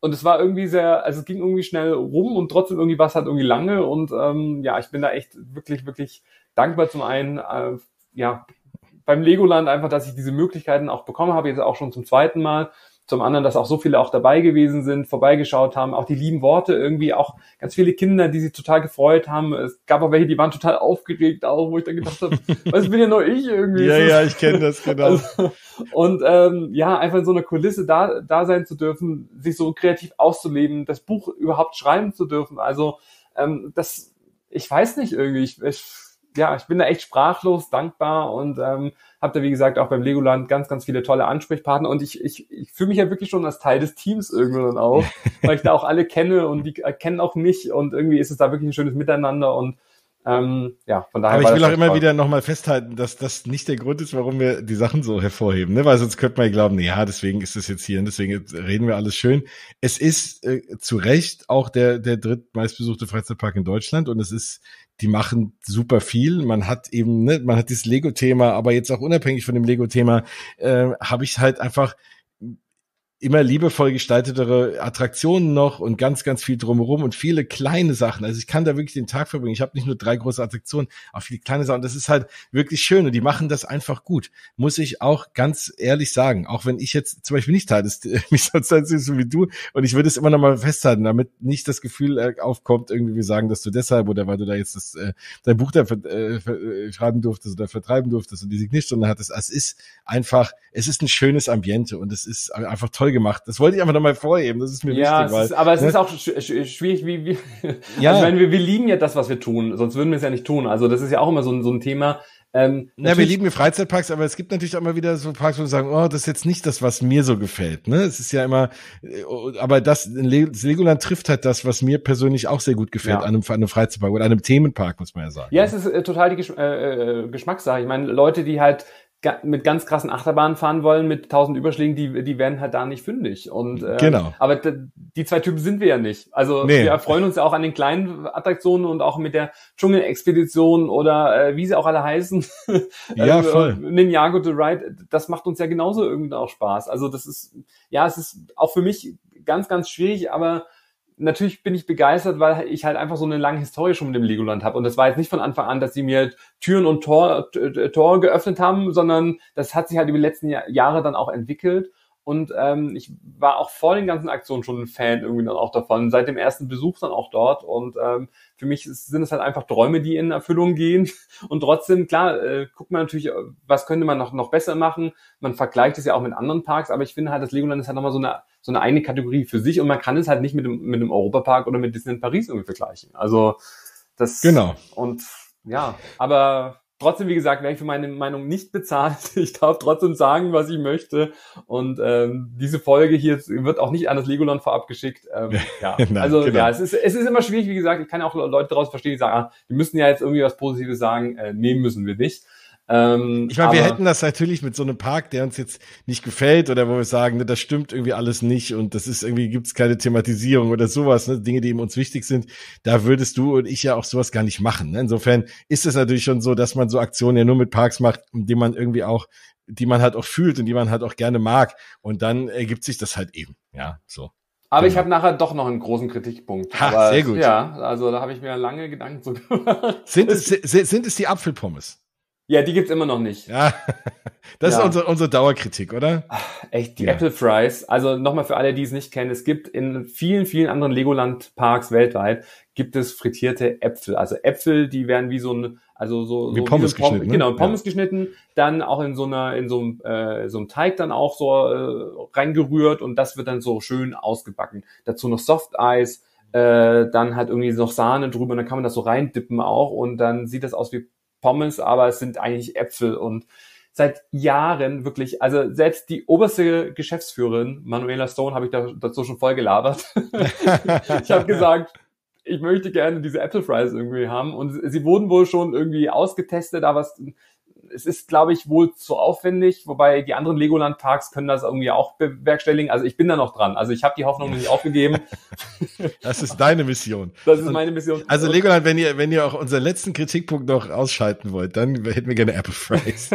Und es war irgendwie sehr, also es ging irgendwie schnell rum und trotzdem irgendwie was hat irgendwie lange und ähm, ja, ich bin da echt wirklich, wirklich dankbar zum einen, äh, ja, beim Legoland einfach, dass ich diese Möglichkeiten auch bekommen habe, jetzt auch schon zum zweiten Mal, zum anderen, dass auch so viele auch dabei gewesen sind, vorbeigeschaut haben, auch die lieben Worte irgendwie, auch ganz viele Kinder, die sich total gefreut haben. Es gab auch welche, die waren total aufgeregt auch, wo ich dann gedacht habe, was bin ja nur ich irgendwie. Ja, ja, ich kenne das, genau. Also, und ähm, ja, einfach in so einer Kulisse da, da sein zu dürfen, sich so kreativ auszuleben, das Buch überhaupt schreiben zu dürfen. Also ähm, das, ich weiß nicht irgendwie, ich, ich ja, ich bin da echt sprachlos dankbar und ähm, habe da, wie gesagt, auch beim Legoland ganz, ganz viele tolle Ansprechpartner und ich ich, ich fühle mich ja wirklich schon als Teil des Teams irgendwann auch, weil ich da auch alle kenne und die kennen auch mich und irgendwie ist es da wirklich ein schönes Miteinander und ähm, ja, von daher. Aber ich will auch immer toll. wieder nochmal festhalten, dass das nicht der Grund ist, warum wir die Sachen so hervorheben, ne? Weil sonst könnte man ja glauben, ja, deswegen ist es jetzt hier und deswegen reden wir alles schön. Es ist äh, zu Recht auch der der drittmeistbesuchte Freizeitpark in Deutschland und es ist, die machen super viel. Man hat eben, ne, man hat dieses Lego-Thema, aber jetzt auch unabhängig von dem Lego-Thema äh, habe ich halt einfach immer liebevoll gestaltetere Attraktionen noch und ganz, ganz viel drumherum und viele kleine Sachen. Also ich kann da wirklich den Tag verbringen. Ich habe nicht nur drei große Attraktionen, auch viele kleine Sachen. Das ist halt wirklich schön und die machen das einfach gut. Muss ich auch ganz ehrlich sagen. Auch wenn ich jetzt zum Beispiel nicht Teil des, mich sonst so wie du und ich würde es immer noch mal festhalten, damit nicht das Gefühl aufkommt, irgendwie wir sagen, dass du deshalb oder weil du da jetzt das, dein Buch da schreiben durftest oder vertreiben durftest und die Signierstunde hattest. Es ist einfach, es ist ein schönes Ambiente und es ist einfach toll gemacht. Das wollte ich einfach nochmal vorheben. Das ist mir ja, wichtig. Weil, ist, aber es ne? ist auch sch sch schwierig, wie, wie ja. Also ich meine, wir, wir lieben ja das, was wir tun. Sonst würden wir es ja nicht tun. Also das ist ja auch immer so ein, so ein Thema. Ähm, Na, wir lieben Freizeitparks, aber es gibt natürlich auch immer wieder so Parks, wo wir sagen, oh, das ist jetzt nicht das, was mir so gefällt. Ne, es ist ja immer, aber das, das Legoland trifft halt das, was mir persönlich auch sehr gut gefällt ja. an, einem, an einem Freizeitpark oder an einem Themenpark, muss man ja sagen. Ja, ne? Es ist äh, total die Gesch äh, Geschmackssache. Ich meine, Leute, die halt mit ganz krassen Achterbahnen fahren wollen, mit tausend Überschlägen, die die werden halt da nicht fündig. Und äh, genau. Aber die zwei Typen sind wir ja nicht. Also nee. Wir freuen uns ja auch an den kleinen Attraktionen und auch mit der Dschungelexpedition oder äh, wie sie auch alle heißen. Ja, voll. Ninjago the Ride, das macht uns ja genauso irgendwie auch Spaß. Also das ist, ja, es ist auch für mich ganz, ganz schwierig, aber natürlich bin ich begeistert, weil ich halt einfach so eine lange Historie schon mit dem Legoland habe. Und das war jetzt nicht von Anfang an, dass sie mir Türen und Tor, Tore geöffnet haben, sondern das hat sich halt über die letzten Jahr, Jahre dann auch entwickelt. Und ähm, ich war auch vor den ganzen Aktionen schon ein Fan irgendwie dann auch davon, seit dem ersten Besuch dann auch dort. Und ähm, für mich ist, sind es halt einfach Träume, die in Erfüllung gehen. Und trotzdem, klar, äh, guckt man natürlich, was könnte man noch noch besser machen. Man vergleicht es ja auch mit anderen Parks, aber ich finde halt, das Legoland ist halt nochmal so eine so eine eigene Kategorie für sich und man kann es halt nicht mit dem mit dem Europapark oder mit Disneyland Paris irgendwie vergleichen. Also das genau. Und ja, aber trotzdem, wie gesagt, werde ich für meine Meinung nicht bezahlt. Ich darf trotzdem sagen, was ich möchte. Und ähm, diese Folge hier wird auch nicht an das Legoland vorab geschickt. Ähm, ja, Nein, also genau. ja, es ist es ist immer schwierig, wie gesagt. Ich kann auch Leute daraus verstehen, die sagen, ah, die müssen ja jetzt irgendwie was Positives sagen. Äh, nee, müssen wir nicht. Ähm, ich meine, wir hätten das natürlich mit so einem Park, der uns jetzt nicht gefällt oder wo wir sagen, ne, das stimmt irgendwie alles nicht und das ist irgendwie, gibt's keine Thematisierung oder sowas, ne, Dinge, die eben uns wichtig sind, da würdest du und ich ja auch sowas gar nicht machen. Ne? Insofern ist es natürlich schon so, dass man so Aktionen ja nur mit Parks macht, indem man irgendwie auch, die man halt auch fühlt und die man halt auch gerne mag und dann ergibt sich das halt eben, ja, so. Aber genau. Ich habe nachher doch noch einen großen Kritikpunkt. Ha, aber, sehr gut. Ja, also da habe ich mir lange Gedanken zu gemacht. Sind es, sind es die Apfelpommes? Ja, die gibt's immer noch nicht. Ja, das ja. ist unsere, unsere Dauerkritik, oder? Ach, echt, die ja. Apple Fries. Also nochmal für alle, die es nicht kennen. Es gibt in vielen, vielen anderen Legoland-Parks weltweit gibt es frittierte Äpfel. Also Äpfel, die werden wie so ein, also so, wie so Pommes geschnitten. Pommes, ne? Genau, Pommes ja. geschnitten, dann auch in so einer, in so einem, äh, so einem Teig dann auch so äh, reingerührt und das wird dann so schön ausgebacken. Dazu noch Softeis, äh, dann hat irgendwie noch Sahne drüber und dann kann man das so reindippen auch und dann sieht das aus wie Pommes, aber es sind eigentlich Äpfel und seit Jahren wirklich, also selbst die oberste Geschäftsführerin, Manuela Stone, habe ich da, dazu schon voll gelabert. Ich habe gesagt, ich möchte gerne diese Apple Fries irgendwie haben und sie wurden wohl schon irgendwie ausgetestet, aber es, es ist, glaube ich, wohl zu aufwendig, wobei die anderen Legoland Parks können das irgendwie auch bewerkstelligen. Also ich bin da noch dran, also ich habe die Hoffnung nicht aufgegeben. Das ist deine Mission. Das ist meine Mission. Also Legoland, wenn ihr wenn ihr auch unseren letzten Kritikpunkt noch ausschalten wollt, dann hätten wir gerne Apple Fries.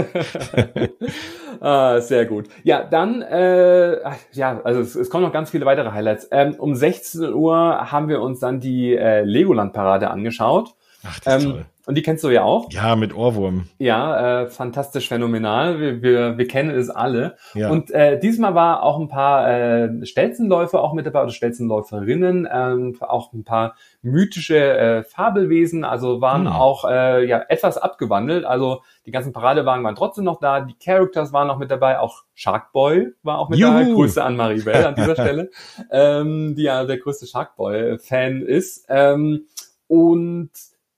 Ah, sehr gut. Ja, dann, äh, ja, also es, es kommen noch ganz viele weitere Highlights. Ähm, um sechzehn Uhr haben wir uns dann die äh, Legoland-Parade angeschaut. Ach, das ist ähm, toll. Und die kennst du ja auch. Ja, mit Ohrwurm. Ja, äh, fantastisch, phänomenal. Wir, wir, wir kennen es alle. Ja. Und äh, diesmal war auch ein paar äh, Stelzenläufer auch mit dabei, oder Stelzenläuferinnen, ähm, auch ein paar mythische äh, Fabelwesen, also waren hm. auch äh, ja etwas abgewandelt. Also die ganzen Paradewagen waren trotzdem noch da, die Characters waren noch mit dabei, auch Sharkboy war auch mit Juhu. dabei. Grüße an Marie Bell an dieser Stelle, ähm, die ja der größte Sharkboy-Fan ist. Ähm, und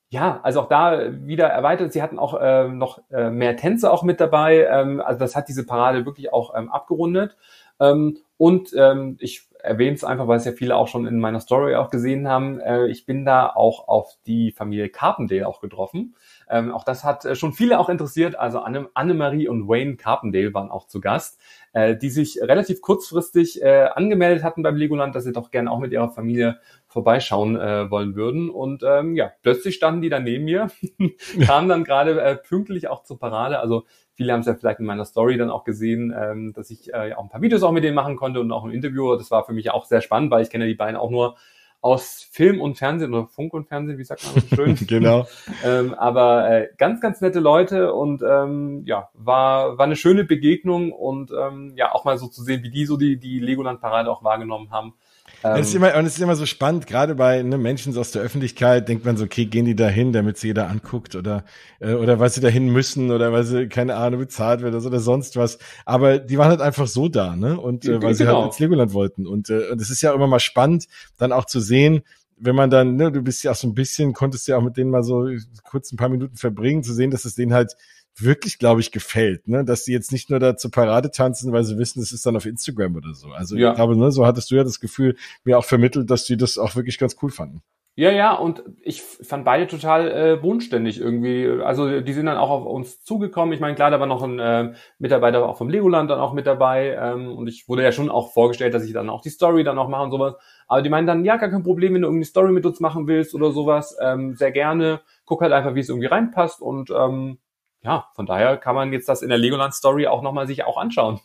ja, also auch da wieder erweitert. Sie hatten auch ähm, noch äh, mehr Tänze auch mit dabei. Ähm, also das hat diese Parade wirklich auch ähm, abgerundet. Ähm, und ähm, ich erwähne es einfach, weil es ja viele auch schon in meiner Story auch gesehen haben. Äh, ich bin da auch auf die Familie Carpendale auch getroffen. Ähm, auch das hat äh, schon viele auch interessiert. Also Anne, Anne-Marie und Wayne Carpendale waren auch zu Gast, äh, die sich relativ kurzfristig äh, angemeldet hatten beim Legoland, dass sie doch gerne auch mit ihrer Familie vorbeischauen äh, wollen würden. Und ähm, ja, plötzlich standen die dann neben mir, kamen dann gerade äh, pünktlich auch zur Parade. Also viele haben es ja vielleicht in meiner Story dann auch gesehen, ähm, dass ich äh, auch ein paar Videos auch mit denen machen konnte und auch ein Interview. Das war für mich auch sehr spannend, weil ich kenne die beiden auch nur aus Film und Fernsehen oder Funk und Fernsehen, wie sagt man so schön. Genau. ähm, aber äh, ganz, ganz nette Leute und ähm, ja, war war eine schöne Begegnung und ähm, ja, auch mal so zu sehen, wie die so die, die Legoland-Parade auch wahrgenommen haben. Ähm, es ist immer, und es ist immer so spannend, gerade bei ne, Menschen aus der Öffentlichkeit, denkt man so, okay, gehen die da hin, damit sie jeder anguckt oder äh, oder weil sie da hin müssen oder weil sie, keine Ahnung, bezahlt wird oder sonst was. Aber die waren halt einfach so da, ne? Und äh, weil genau. sie halt ins Legoland wollten. Und äh, und es ist ja immer mal spannend, dann auch zu sehen, wenn man dann, ne, du bist ja auch so ein bisschen, konntest ja auch mit denen mal so kurz ein paar Minuten verbringen, zu sehen, dass es denen halt wirklich, glaube ich, gefällt, ne, dass die jetzt nicht nur da zur Parade tanzen, weil sie wissen, es ist dann auf Instagram oder so. Also ja. ich glaube, ne, so hattest du ja das Gefühl, mir auch vermittelt, dass die das auch wirklich ganz cool fanden. Ja, ja, und ich fand beide total äh, bodenständig irgendwie. Also die sind dann auch auf uns zugekommen. Ich meine, klar, da war noch ein äh, Mitarbeiter auch vom Legoland dann auch mit dabei. Ähm, und ich wurde ja schon auch vorgestellt, dass ich dann auch die Story dann auch mache und sowas. Aber die meinen dann, ja, gar kein Problem, wenn du irgendeine Story mit uns machen willst oder sowas. Ähm, sehr gerne. Guck halt einfach, wie es irgendwie reinpasst und ähm, ja, von daher kann man jetzt das in der Legoland-Story auch nochmal sich auch anschauen.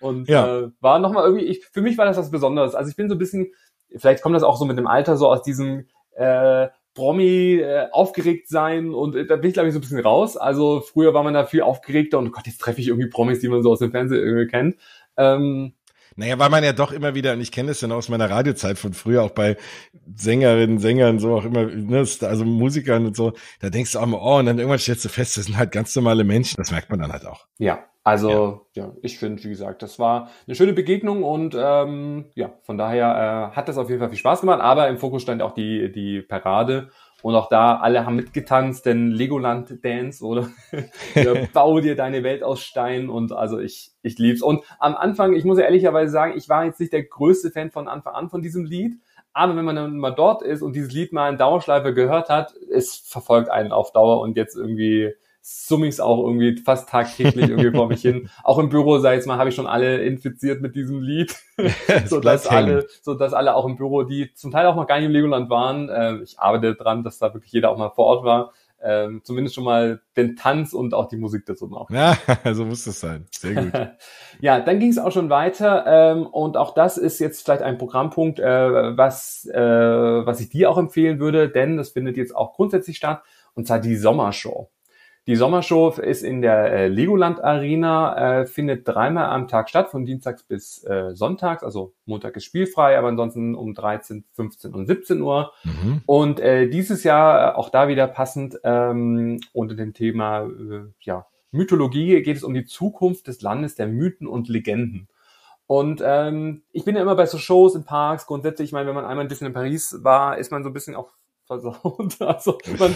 Und ja. äh, war nochmal irgendwie, ich, für mich war das was Besonderes. Also ich bin so ein bisschen, vielleicht kommt das auch so mit dem Alter so aus diesem äh, Promi äh, aufgeregt sein und äh, da bin ich, glaube ich, so ein bisschen raus. Also früher war man da viel aufgeregter und Gott, jetzt treffe ich irgendwie Promis, die man so aus dem Fernsehen irgendwie kennt. Ähm, Naja, weil man ja doch immer wieder, und ich kenne das ja noch aus meiner Radiozeit von früher, auch bei Sängerinnen, Sängern, so auch immer, ne, also Musikern und so, da denkst du auch mal, oh, und dann irgendwann stellst du fest, das sind halt ganz normale Menschen, das merkt man dann halt auch. Ja, also, ja, ja ich finde, wie gesagt, das war eine schöne Begegnung und ähm, ja, von daher äh, hat das auf jeden Fall viel Spaß gemacht, aber im Fokus stand auch die die Parade. Und auch da, alle haben mitgetanzt, denn Legoland Dance oder ja, bau dir deine Welt aus Stein und also ich ich lieb's. Und am Anfang, ich muss ja ehrlicherweise sagen, ich war jetzt nicht der größte Fan von Anfang an von diesem Lied, aber wenn man dann mal dort ist und dieses Lied mal in Dauerschleife gehört hat, es verfolgt einen auf Dauer und jetzt irgendwie summe ich es auch irgendwie fast tagtäglich irgendwie vor mich hin. Auch im Büro, sag ich jetzt mal, habe ich schon alle infiziert mit diesem Lied. so dass alle, so dass alle auch im Büro, die zum Teil auch noch gar nicht im Legoland waren. Äh, ich arbeite dran, dass da wirklich jeder auch mal vor Ort war. Äh, zumindest schon mal den Tanz und auch die Musik dazu noch. Ja, so muss das sein. Sehr gut. Ja, dann ging es auch schon weiter. Ähm, und auch das ist jetzt vielleicht ein Programmpunkt, äh, was, äh, was ich dir auch empfehlen würde, denn das findet jetzt auch grundsätzlich statt. Und zwar die Sommershow. Die Sommershow ist in der äh, Legoland Arena, äh, findet dreimal am Tag statt, von dienstags bis äh, sonntags, also Montag ist spielfrei, aber ansonsten um dreizehn, fünfzehn und siebzehn Uhr. Mhm. Und äh, dieses Jahr, auch da wieder passend, ähm, unter dem Thema äh, ja, Mythologie geht es um die Zukunft des Landes der Mythen und Legenden. Und ähm, ich bin ja immer bei so Shows in Parks grundsätzlich, ich meine, wenn man einmal ein bisschen in Paris war, ist man so ein bisschen auch versaut. Also man,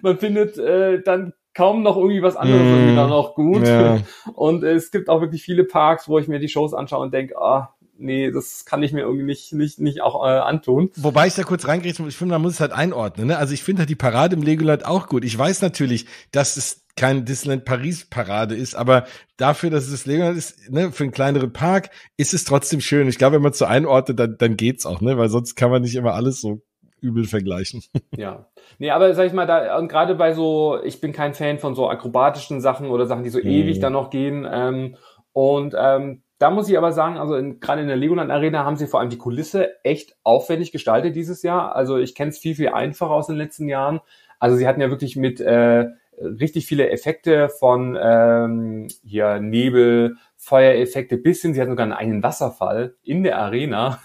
man findet äh, dann kaum noch irgendwie was anderes mm, irgendwie dann auch gut. Ja. Und äh, es gibt auch wirklich viele Parks, wo ich mir die Shows anschaue und denke, ah, oh, nee, das kann ich mir irgendwie nicht nicht nicht auch äh, antun. Wobei ich da kurz reingerichtet habe, ich finde, man muss es halt einordnen. Ne? Also ich finde halt die Parade im Legoland auch gut. Ich weiß natürlich, dass es keine Disneyland-Paris-Parade ist, aber dafür, dass es das Legoland ist, ne, für einen kleineren Park, ist es trotzdem schön. Ich glaube, wenn man es so einordnet, dann, dann geht's auch, ne? Weil sonst kann man nicht immer alles so übel vergleichen. Ja. Nee, aber sag ich mal, da, und gerade bei so, ich bin kein Fan von so akrobatischen Sachen oder Sachen, die so mhm. ewig dann noch gehen. Ähm, und ähm, da muss ich aber sagen, also gerade in der Legoland Arena haben sie vor allem die Kulisse echt aufwendig gestaltet dieses Jahr. Also ich kenne es viel, viel einfacher aus den letzten Jahren. Also sie hatten ja wirklich mit äh, richtig viele Effekte von ähm, hier Nebel, Feuereffekte bis hin, sie hatten sogar einen eigenen Wasserfall in der Arena.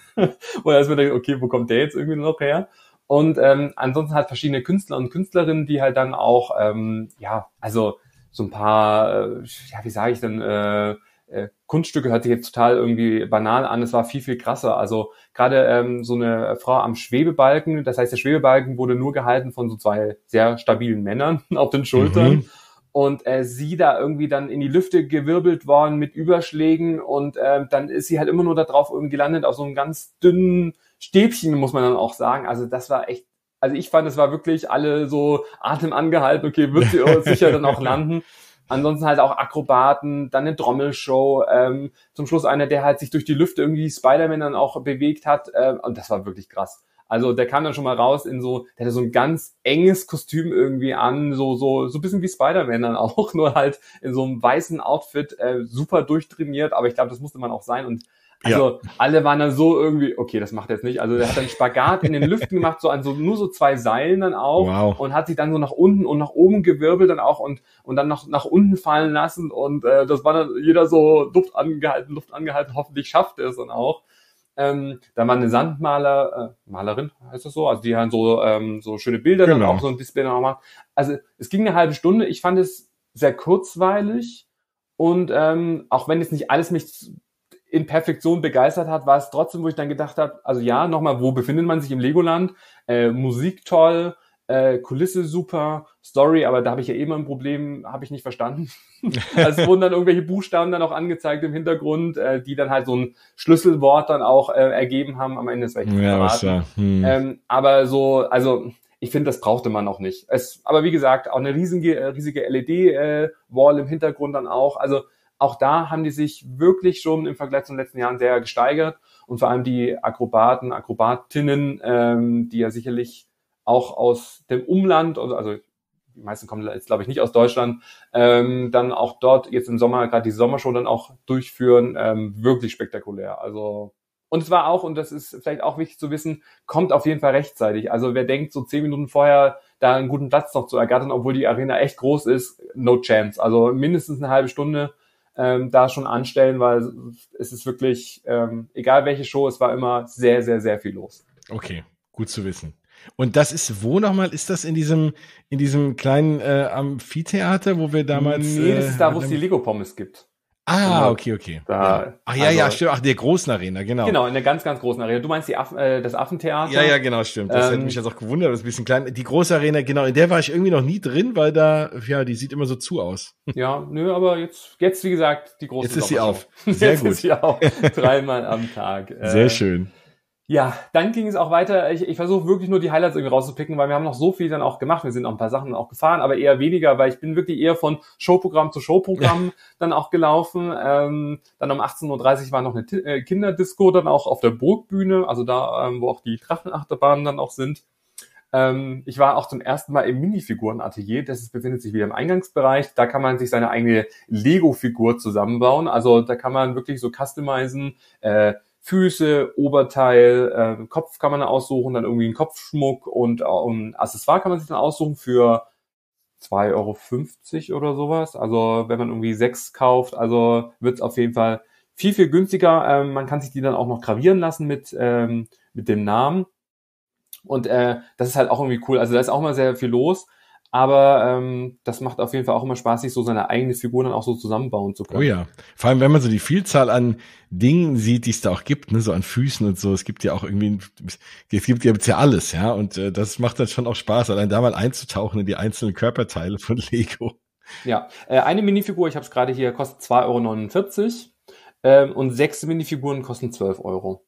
Wo erstmal denkt, okay, wo kommt der jetzt irgendwie noch her? Und ähm, ansonsten halt verschiedene Künstler und Künstlerinnen, die halt dann auch, ähm, ja, also so ein paar, äh, ja, wie sage ich denn, äh, äh, Kunststücke hört sich jetzt total irgendwie banal an, es war viel, viel krasser. Also gerade ähm, so eine Frau am Schwebebalken, das heißt, der Schwebebalken wurde nur gehalten von so zwei sehr stabilen Männern auf den Schultern. Mhm. Und äh, sie da irgendwie dann in die Lüfte gewirbelt worden mit Überschlägen und äh, dann ist sie halt immer nur da drauf irgendwie gelandet auf so einem ganz dünnen Stäbchen, muss man dann auch sagen. Also das war echt, also ich fand, es war wirklich alle so Atem angehalten, okay, wird sie sicher dann auch landen. Ansonsten halt auch Akrobaten, dann eine Trommelshow, ähm, zum Schluss einer, der halt sich durch die Lüfte irgendwie Spider-Man dann auch bewegt hat. Äh, und das war wirklich krass. Also der kam dann schon mal raus in so, der hatte so ein ganz enges Kostüm irgendwie an, so so so ein bisschen wie Spider-Man dann auch, nur halt in so einem weißen Outfit, äh, super durchtrainiert, aber ich glaube, das musste man auch sein und also ja. Alle waren dann so irgendwie, okay, das macht er jetzt nicht. Also er hat dann Spagat in den Lüften gemacht, so an so nur so zwei Seilen dann auch wow. Und hat sich dann so nach unten und nach oben gewirbelt dann auch und und dann noch nach unten fallen lassen und äh, das war dann jeder so Luft angehalten, Luft angehalten, hoffentlich schafft er es dann auch. Ähm, dann war eine Sandmaler, äh, Malerin heißt das so, also die haben so ähm, so schöne Bilder genau. Dann auch so ein Display noch gemacht. Also es ging eine halbe Stunde. Ich fand es sehr kurzweilig und ähm, auch wenn jetzt nicht alles mich in Perfektion begeistert hat, war es trotzdem, wo ich dann gedacht habe, also ja, nochmal, wo befindet man sich im Legoland? Äh, Musik toll, äh, Kulisse super, Story, aber da habe ich ja eben ein Problem, habe ich nicht verstanden. Also es wurden dann irgendwelche Buchstaben dann auch angezeigt im Hintergrund, äh, die dann halt so ein Schlüsselwort dann auch äh, ergeben haben, am Ende ist welches verraten. Ja, hm. ähm, aber so, also ich finde, das brauchte man auch nicht. Es, aber wie gesagt, auch eine riesige, riesige L E D-Wall im Hintergrund dann auch, also auch da haben die sich wirklich schon im Vergleich zu den letzten Jahren sehr gesteigert und vor allem die Akrobaten, Akrobatinnen, ähm, die ja sicherlich auch aus dem Umland, also die meisten kommen jetzt glaube ich nicht aus Deutschland, ähm, dann auch dort jetzt im Sommer, gerade die Sommershow dann auch durchführen, ähm, wirklich spektakulär. Also und es war auch, und das ist vielleicht auch wichtig zu wissen, kommt auf jeden Fall rechtzeitig. Also wer denkt, so zehn Minuten vorher da einen guten Platz noch zu ergattern, obwohl die Arena echt groß ist, no chance. Also mindestens eine halbe Stunde Ähm, da schon anstellen, weil es ist wirklich, ähm, egal welche Show, es war immer sehr, sehr, sehr viel los. Okay, gut zu wissen. Und das ist wo nochmal? Ist das in diesem in diesem kleinen äh, Amphitheater, wo wir damals... Nee, das ist äh, da, wo es die Lego-Pommes gibt. Ah, okay, okay. Da, ja. Ach ja, also, ja, stimmt. Ach, der großen Arena, genau. Genau, in der ganz, ganz großen Arena. Du meinst die Aff- äh, das Affentheater? Ja, ja, genau, stimmt. Das ähm, hätte mich jetzt auch gewundert, das ist ein bisschen klein. Die große Arena, genau, in der war ich irgendwie noch nie drin, weil da, ja, die sieht immer so zu aus. Ja, nö, aber jetzt, jetzt wie gesagt, die große Jetzt ist sie auf. Sehr jetzt gut. Jetzt ist sie auf. Dreimal am Tag. Äh, Sehr schön. Ja, dann ging es auch weiter. Ich, ich versuche wirklich nur die Highlights irgendwie rauszupicken, weil wir haben noch so viel dann auch gemacht. Wir sind auch ein paar Sachen auch gefahren, aber eher weniger, weil ich bin wirklich eher von Showprogramm zu Showprogramm dann auch gelaufen. Ähm, dann um achtzehn Uhr dreißig war noch eine T- äh, Kinderdisco, dann auch auf der Burgbühne, also da, ähm, wo auch die Drachenachterbahnen dann auch sind. Ähm, ich war auch zum ersten Mal im Minifigurenatelier. Das befindet sich wieder im Eingangsbereich. Da kann man sich seine eigene Lego-Figur zusammenbauen. Also da kann man wirklich so customizen, äh, Füße, Oberteil, äh, Kopf kann man aussuchen, dann irgendwie einen Kopfschmuck und äh, ein Accessoire kann man sich dann aussuchen für zwei Euro fünfzig oder sowas. Also wenn man irgendwie sechs kauft, also wird es auf jeden Fall viel, viel günstiger. Ähm, man kann sich die dann auch noch gravieren lassen mit ähm, mit dem Namen. Und äh, das ist halt auch irgendwie cool. Also da ist auch immer sehr viel los. Aber ähm, das macht auf jeden Fall auch immer Spaß, sich so seine eigene Figur dann auch so zusammenbauen zu können. Oh ja, vor allem, wenn man so die Vielzahl an Dingen sieht, die es da auch gibt, ne, so an Füßen und so. Es gibt ja auch irgendwie, es gibt ja, ja alles, ja. Und äh, das macht dann schon auch Spaß, allein da mal einzutauchen in die einzelnen Körperteile von Lego. Ja, äh, eine Minifigur, ich habe es gerade hier, kostet zwei Euro neunundvierzig ähm, und sechs Minifiguren kosten zwölf Euro.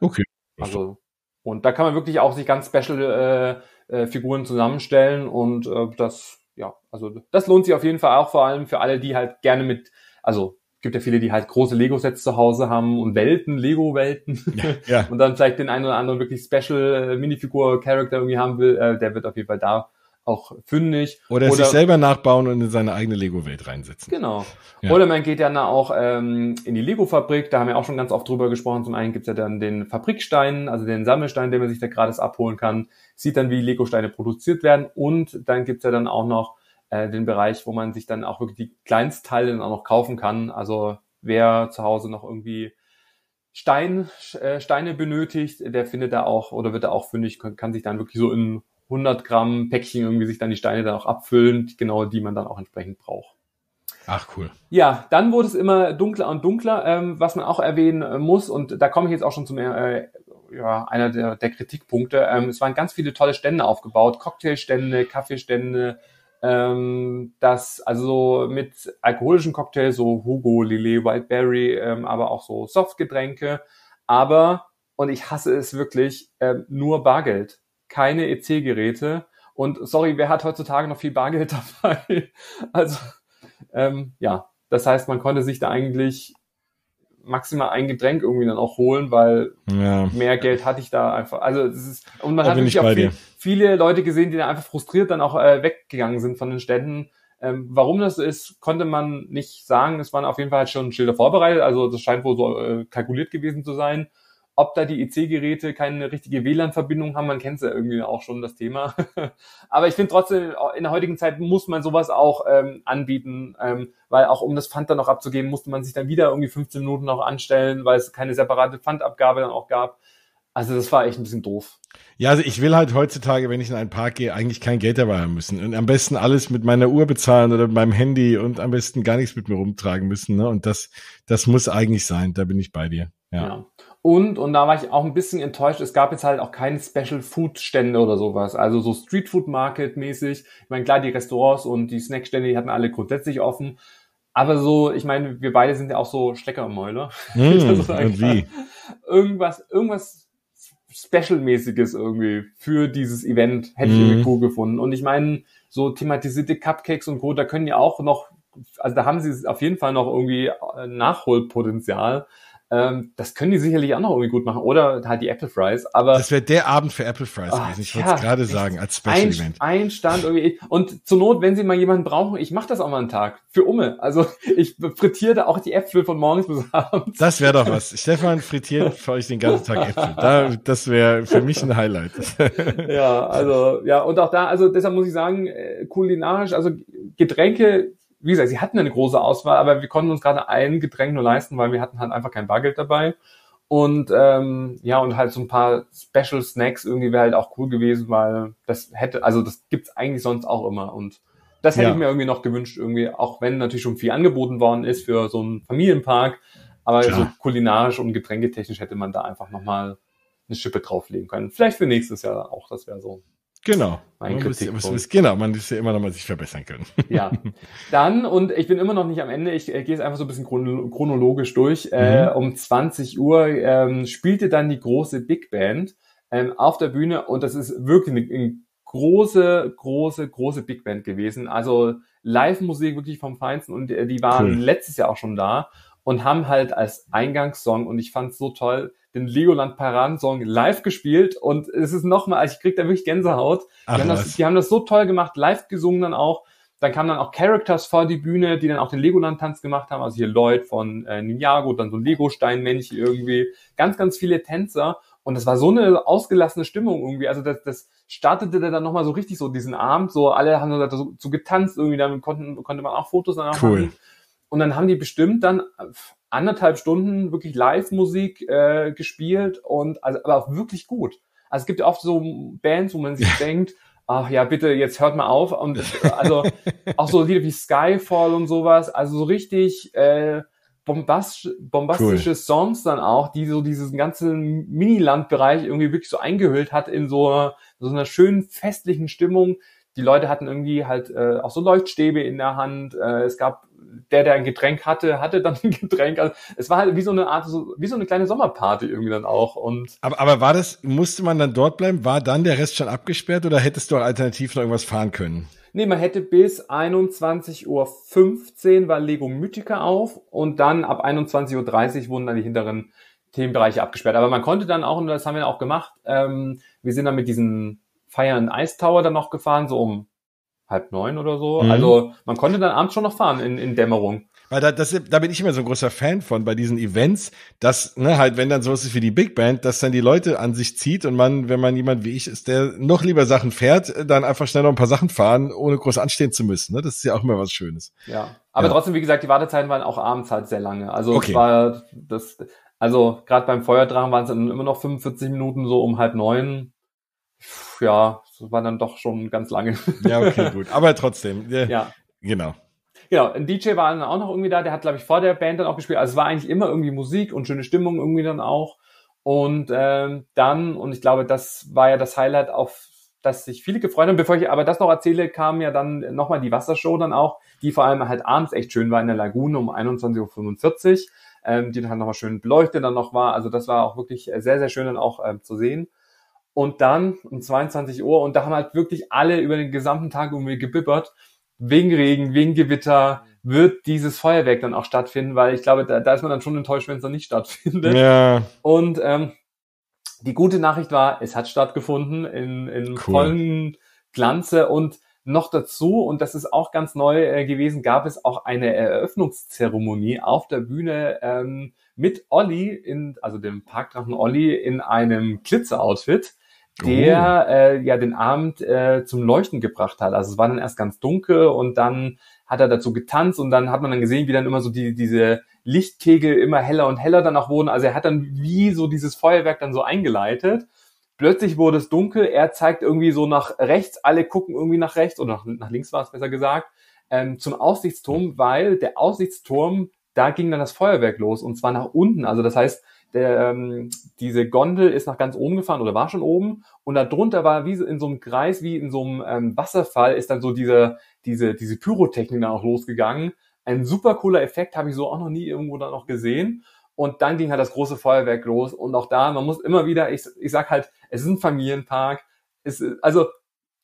Okay. Also, und da kann man wirklich auch sich ganz special äh, Äh, Figuren zusammenstellen und äh, das, ja, also das lohnt sich auf jeden Fall auch, vor allem für alle, die halt gerne mit, also gibt ja viele, die halt große Lego-Sets zu Hause haben und Welten, Lego-Welten ja, ja. Und dann vielleicht den einen oder anderen wirklich Special äh, Minifigur-Charakter irgendwie haben will, äh, der wird auf jeden Fall da auch fündig. Oder, oder sich selber nachbauen und in seine eigene Lego-Welt reinsetzen. Genau. Ja. Oder man geht ja dann auch ähm, in die Lego-Fabrik, da haben wir auch schon ganz oft drüber gesprochen. Zum einen gibt's ja dann den Fabrikstein, also den Sammelstein, den man sich da gratis abholen kann. Sieht dann, wie Lego-Steine produziert werden. Und dann gibt's ja dann auch noch äh, den Bereich, wo man sich dann auch wirklich die Kleinstteile dann auch noch kaufen kann. Also wer zu Hause noch irgendwie Stein, äh, Steine benötigt, der findet da auch oder wird da auch fündig, kann, kann sich dann wirklich so in hundert Gramm Päckchen irgendwie sich dann die Steine dann auch abfüllen, genau die man dann auch entsprechend braucht. Ach, cool. Ja, dann wurde es immer dunkler und dunkler, ähm, was man auch erwähnen muss, und da komme ich jetzt auch schon zum äh, ja, einer der, der Kritikpunkte. Ähm, es waren ganz viele tolle Stände aufgebaut, Cocktailstände, Kaffeestände, ähm, das also mit alkoholischen Cocktails, so Hugo, Lillet, Wildberry, ähm, aber auch so Softgetränke, aber, und ich hasse es wirklich, ähm, nur Bargeld. Keine E C-Geräte. Und sorry, wer hat heutzutage noch viel Bargeld dabei? Also, ähm, ja, das heißt, man konnte sich da eigentlich maximal ein Getränk irgendwie dann auch holen, weil ja. mehr Geld hatte ich da einfach. Also es ist, und man da hat wirklich auch viel, viele Leute gesehen, die da einfach frustriert dann auch äh, weggegangen sind von den Ständen. Ähm, warum das ist, konnte man nicht sagen. Es waren auf jeden Fall halt schon Schilder vorbereitet. Also das scheint wohl so äh, kalkuliert gewesen zu sein. Ob da die E C-Geräte keine richtige W L A N-Verbindung haben, man kennt es ja irgendwie auch schon, das Thema. Aber ich finde trotzdem, in der heutigen Zeit muss man sowas auch ähm, anbieten, ähm, weil auch um das Pfand dann noch abzugeben, musste man sich dann wieder irgendwie fünfzehn Minuten noch anstellen, weil es keine separate Pfandabgabe dann auch gab. Also das war echt ein bisschen doof. Ja, also ich will halt heutzutage, wenn ich in einen Park gehe, eigentlich kein Geld dabei haben müssen. Und am besten alles mit meiner Uhr bezahlen oder mit meinem Handy und am besten gar nichts mit mir rumtragen müssen. Ne? Und das, das muss eigentlich sein, da bin ich bei dir. Ja. ja. Und, und da war ich auch ein bisschen enttäuscht, es gab jetzt halt auch keine Special-Food-Stände oder sowas, also so Street-Food-Market-mäßig. Ich meine, klar, die Restaurants und die Snack-Stände, die hatten alle grundsätzlich offen, aber so, ich meine, wir beide sind ja auch so Schleckermäuler. Mm, so und wie? Irgendwas, irgendwas Special-mäßiges irgendwie für dieses Event hätte mm. ich irgendwie cool gefunden. Und ich meine, so thematisierte Cupcakes und Co., da können ja auch noch, also da haben sie auf jeden Fall noch irgendwie Nachholpotenzial. Ähm, das können die sicherlich auch noch irgendwie gut machen. Oder halt die Apple Fries. Aber das wäre der Abend für Apple Fries gewesen. Ich wollte es gerade sagen, als Special ein, Event. Ein Stand irgendwie. Und zur Not, wenn sie mal jemanden brauchen, ich mache das auch mal einen Tag. Für Umme. Also ich frittiere da auch die Äpfel von morgens bis abends. Das wäre doch was. Stefan frittiert für euch den ganzen Tag Äpfel. Da, das wäre für mich ein Highlight. Ja, also, ja. Und auch da, also deshalb muss ich sagen, kulinarisch, also Getränke, wie gesagt, sie hatten eine große Auswahl, aber wir konnten uns gerade ein Getränk nur leisten, weil wir hatten halt einfach kein Bargeld dabei. Und ähm, ja, und halt so ein paar Special Snacks irgendwie wäre halt auch cool gewesen, weil das hätte, also das gibt's eigentlich sonst auch immer. Und das hätte ja. ich mir irgendwie noch gewünscht, irgendwie, auch wenn natürlich schon viel angeboten worden ist für so einen Familienpark, aber ja. so kulinarisch und getränketechnisch hätte man da einfach nochmal eine Schippe drauflegen können. Vielleicht für nächstes Jahr auch, das wäre so. Genau. Mein Kritikpunkt. Genau, man muss ja immer noch mal sich verbessern können. Ja. Dann, und ich bin immer noch nicht am Ende, ich äh, gehe es einfach so ein bisschen chronologisch durch. Äh, mhm. Um zwanzig Uhr ähm, spielte dann die große Big Band ähm, auf der Bühne, und das ist wirklich eine, eine große, große, große Big Band gewesen. Also Live-Musik wirklich vom Feinsten, und äh, die waren cool. letztes Jahr auch schon da und haben halt als Eingangssong, und ich fand es so toll, den Legoland-Paradensong live gespielt, und es ist nochmal, also ich krieg da wirklich Gänsehaut. Ach, die, haben das, die haben das so toll gemacht, live gesungen dann auch. Dann kamen dann auch Characters vor die Bühne, die dann auch den Legoland-Tanz gemacht haben, also hier Lloyd von äh, Ninjago, dann so ein Lego-Steinmännchen irgendwie, ganz, ganz viele Tänzer, Und das war so eine ausgelassene Stimmung irgendwie. Also das, das startete dann nochmal so richtig so diesen Abend. So alle haben dann so, so getanzt irgendwie. Dann konnten, konnte man auch Fotos danach cool. machen. Und dann haben die bestimmt dann anderthalb Stunden wirklich Live-Musik äh, gespielt. Und also aber auch wirklich gut. Also es gibt ja oft so Bands, wo man sich denkt, ach ja, bitte, jetzt hört mal auf. Und also auch so Lieder wie Skyfall und sowas. Also so richtig äh, bombast- bombastische cool. Songs dann auch, die so diesen ganzen Miniland-Bereich irgendwie wirklich so eingehüllt hat in so einer, so einer schönen festlichen Stimmung. Die Leute hatten irgendwie halt äh, auch so Leuchtstäbe in der Hand. Äh, es gab, der, der ein Getränk hatte, hatte dann ein Getränk. Also es war halt wie so eine Art, so, wie so eine kleine Sommerparty irgendwie dann auch. Und aber, aber war das, musste man dann dort bleiben? War dann der Rest schon abgesperrt oder hättest du alternativ noch irgendwas fahren können? Nee, man hätte bis einundzwanzig Uhr fünfzehn war Lego Mythica auf und dann ab einundzwanzig Uhr dreißig wurden dann die hinteren Themenbereiche abgesperrt. Aber man konnte dann auch, und das haben wir auch gemacht, ähm, wir sind dann mit diesen Fire and Ice Tower dann noch gefahren, so um halb neun oder so. Mhm. Also man konnte dann abends schon noch fahren in, in Dämmerung. Weil da, das, da bin ich immer so ein großer Fan von, bei diesen Events, dass, ne, halt, wenn dann sowas ist wie die Big Band, dass dann die Leute an sich zieht und man, wenn man jemand wie ich ist, der noch lieber Sachen fährt, dann einfach schnell noch ein paar Sachen fahren, ohne groß anstehen zu müssen, ne? Das ist ja auch immer was Schönes. Ja, aber ja. trotzdem, wie gesagt, die Wartezeiten waren auch abends halt sehr lange. Also okay. es war das, also gerade beim Feuerdrachen waren es dann immer noch fünfundvierzig Minuten, so um halb neun. Ja, das war dann doch schon ganz lange. Ja, okay, gut. Aber trotzdem. Ja. ja. Genau. Genau, ein D J war dann auch noch irgendwie da, der hat, glaube ich, vor der Band dann auch gespielt. Also es war eigentlich immer irgendwie Musik und schöne Stimmung irgendwie dann auch. Und ähm, dann, und ich glaube, das war ja das Highlight, auf das sich viele gefreut haben. Bevor ich aber das noch erzähle, kam ja dann nochmal die Wassershow dann auch, die vor allem halt abends echt schön war in der Lagune um einundzwanzig Uhr fünfundvierzig, ähm, die dann halt nochmal schön beleuchtet dann noch war. Also das war auch wirklich sehr, sehr schön dann auch ähm, zu sehen. Und dann um zweiundzwanzig Uhr, und da haben halt wirklich alle über den gesamten Tag irgendwie gebibbert, wegen Regen, wegen Gewitter wird dieses Feuerwerk dann auch stattfinden, weil ich glaube, da, da ist man dann schon enttäuscht, wenn es dann nicht stattfindet. Ja. Und ähm, die gute Nachricht war, es hat stattgefunden in, in cool. vollem Glanze. Und noch dazu, und das ist auch ganz neu äh, gewesen, gab es auch eine Eröffnungszeremonie auf der Bühne ähm, mit Olli, in, also dem Parkdrachen Olli, in einem Glitzer-Outfit, der oh. äh, ja den Abend äh, zum Leuchten gebracht hat. Also es war dann erst ganz dunkel und dann hat er dazu getanzt und dann hat man dann gesehen, wie dann immer so die diese Lichtkegel immer heller und heller dann auch wurden. Also er hat dann wie so dieses Feuerwerk dann so eingeleitet. Plötzlich wurde es dunkel, er zeigt irgendwie so nach rechts, alle gucken irgendwie nach rechts oder nach, nach links war es besser gesagt, ähm, zum Aussichtsturm, weil der Aussichtsturm, da ging dann das Feuerwerk los und zwar nach unten. Also das heißt, Der, ähm, diese Gondel ist nach ganz oben gefahren oder war schon oben und da drunter war wie in so einem Kreis, wie in so einem ähm, Wasserfall ist dann so diese diese diese Pyrotechnik dann auch losgegangen. Ein super cooler Effekt, habe ich so auch noch nie irgendwo dann noch gesehen. Und dann ging halt das große Feuerwerk los und auch da, man muss immer wieder, ich ich sag halt, es ist ein Familienpark. Es ist, also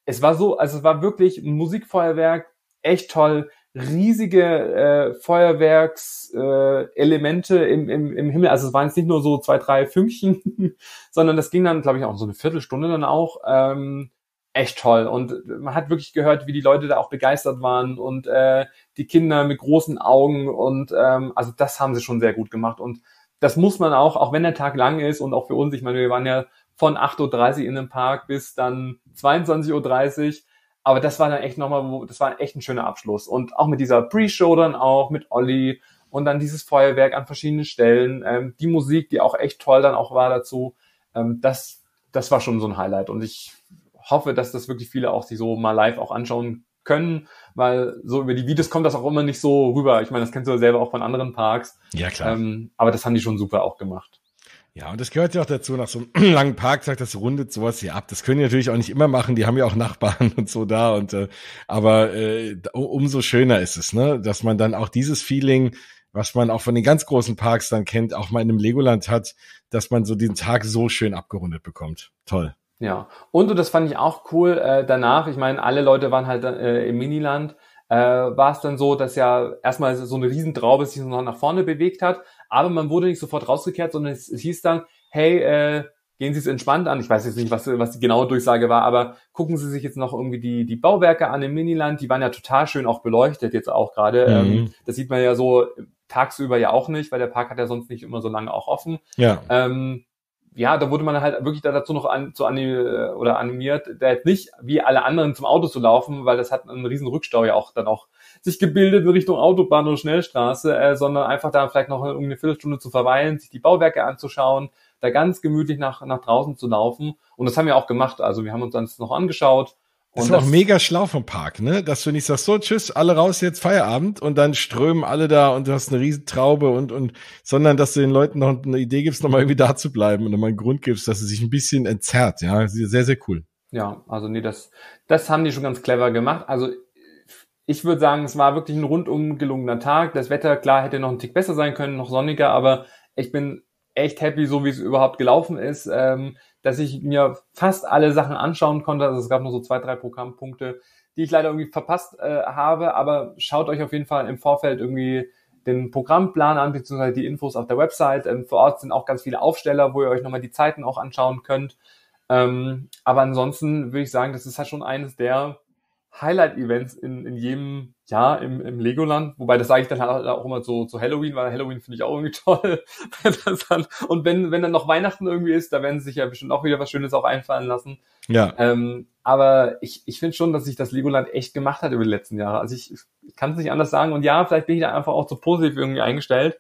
es war so, also es war wirklich ein Musikfeuerwerk, echt toll. riesige äh, Feuerwerkselemente äh, im, im, im Himmel. Also es waren jetzt nicht nur so zwei, drei Fünkchen, sondern das ging dann, glaube ich, auch so eine Viertelstunde dann auch. Ähm, echt toll. Und man hat wirklich gehört, wie die Leute da auch begeistert waren und äh, die Kinder mit großen Augen. Und ähm, also das haben sie schon sehr gut gemacht. Und das muss man auch, auch wenn der Tag lang ist und auch für uns, ich meine, wir waren ja von acht Uhr dreißig in dem Park bis dann zweiundzwanzig Uhr dreißig. Aber das war dann echt nochmal, das war echt ein schöner Abschluss. Und auch mit dieser Pre-Show dann auch, mit Olli und dann dieses Feuerwerk an verschiedenen Stellen, ähm, die Musik, die auch echt toll dann auch war dazu, ähm, das das war schon so ein Highlight. Und ich hoffe, dass das wirklich viele auch sich so mal live auch anschauen können, weil so über die Videos kommt das auch immer nicht so rüber. Ich meine, das kennst du ja selber auch von anderen Parks. Ja, klar. Ähm, aber das haben die schon super auch gemacht. Ja, und das gehört ja auch dazu, nach so einem langen Parktag, das rundet sowas hier ab. Das können die natürlich auch nicht immer machen, die haben ja auch Nachbarn und so da. Und äh, aber äh, umso schöner ist es, ne, dass man dann auch dieses Feeling, was man auch von den ganz großen Parks dann kennt, auch mal in einem Legoland hat, dass man so den Tag so schön abgerundet bekommt. Toll. Ja, und, und das fand ich auch cool, äh, danach, ich meine, alle Leute waren halt äh, im Miniland, äh, war es dann so, dass ja erstmal so eine Riesentraube sich noch nach vorne bewegt hat, aber man wurde nicht sofort rausgekehrt, sondern es hieß dann, hey, äh, gehen Sie es entspannt an. Ich weiß jetzt nicht, was, was die genaue Durchsage war, aber gucken Sie sich jetzt noch irgendwie die, die Bauwerke an im Miniland. Die waren ja total schön auch beleuchtet jetzt auch gerade. Mhm. Ähm, das sieht man ja so tagsüber ja auch nicht, weil der Park hat ja sonst nicht immer so lange auch offen. Ja. Ähm, ja, da wurde man halt wirklich dazu noch an, zu animiert, oder animiert, da jetzt nicht wie alle anderen zum Auto zu laufen, weil das hat einen riesen Rückstau ja auch dann auch sich gebildet in Richtung Autobahn und Schnellstraße, äh, sondern einfach da vielleicht noch eine Viertelstunde zu verweilen, sich die Bauwerke anzuschauen, da ganz gemütlich nach, nach draußen zu laufen. Und das haben wir auch gemacht. Also wir haben uns dann noch angeschaut. Das und ist das auch mega schlau vom Park, ne? Dass du nicht sagst, so, tschüss, alle raus, jetzt Feierabend und dann strömen alle da und du hast eine Riesentraube und, und, sondern dass du den Leuten noch eine Idee gibst, nochmal irgendwie da zu bleiben und nochmal einen Grund gibst, dass sie sich ein bisschen entzerrt, ja? Sehr, sehr cool. Ja, also nee, das, das haben die schon ganz clever gemacht. Also ich würde sagen, es war wirklich ein rundum gelungener Tag. Das Wetter, klar, hätte noch ein Tick besser sein können, noch sonniger, aber ich bin echt happy, so wie es überhaupt gelaufen ist, ähm, dass ich mir fast alle Sachen anschauen konnte. Also es gab nur so zwei, drei Programmpunkte, die ich leider irgendwie verpasst äh, habe. Aber schaut euch auf jeden Fall im Vorfeld irgendwie den Programmplan an, beziehungsweise die Infos auf der Website. Ähm, vor Ort sind auch ganz viele Aufsteller, wo ihr euch nochmal die Zeiten auch anschauen könnt. Ähm, aber ansonsten würde ich sagen, das ist halt schon eines der Highlight-Events in, in jedem Jahr im, im Legoland, wobei das sage ich dann halt auch immer so zu Halloween, weil Halloween finde ich auch irgendwie toll. Und wenn wenn dann noch Weihnachten irgendwie ist, da werden sie sich ja bestimmt auch wieder was Schönes auch einfallen lassen. Ja. Ähm, aber ich ich finde schon, dass sich das Legoland echt gemacht hat über die letzten Jahre. Also ich, ich kann es nicht anders sagen. Und ja, vielleicht bin ich da einfach auch zu positiv irgendwie eingestellt,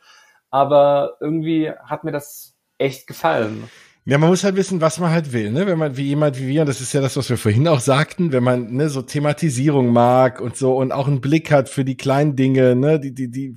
aber irgendwie hat mir das echt gefallen. Ja, man muss halt wissen, was man halt will, ne? Wenn man wie jemand wie wir, und das ist ja das, was wir vorhin auch sagten, wenn man, ne, so Thematisierung mag und so und auch einen Blick hat für die kleinen Dinge, ne, die, die, die,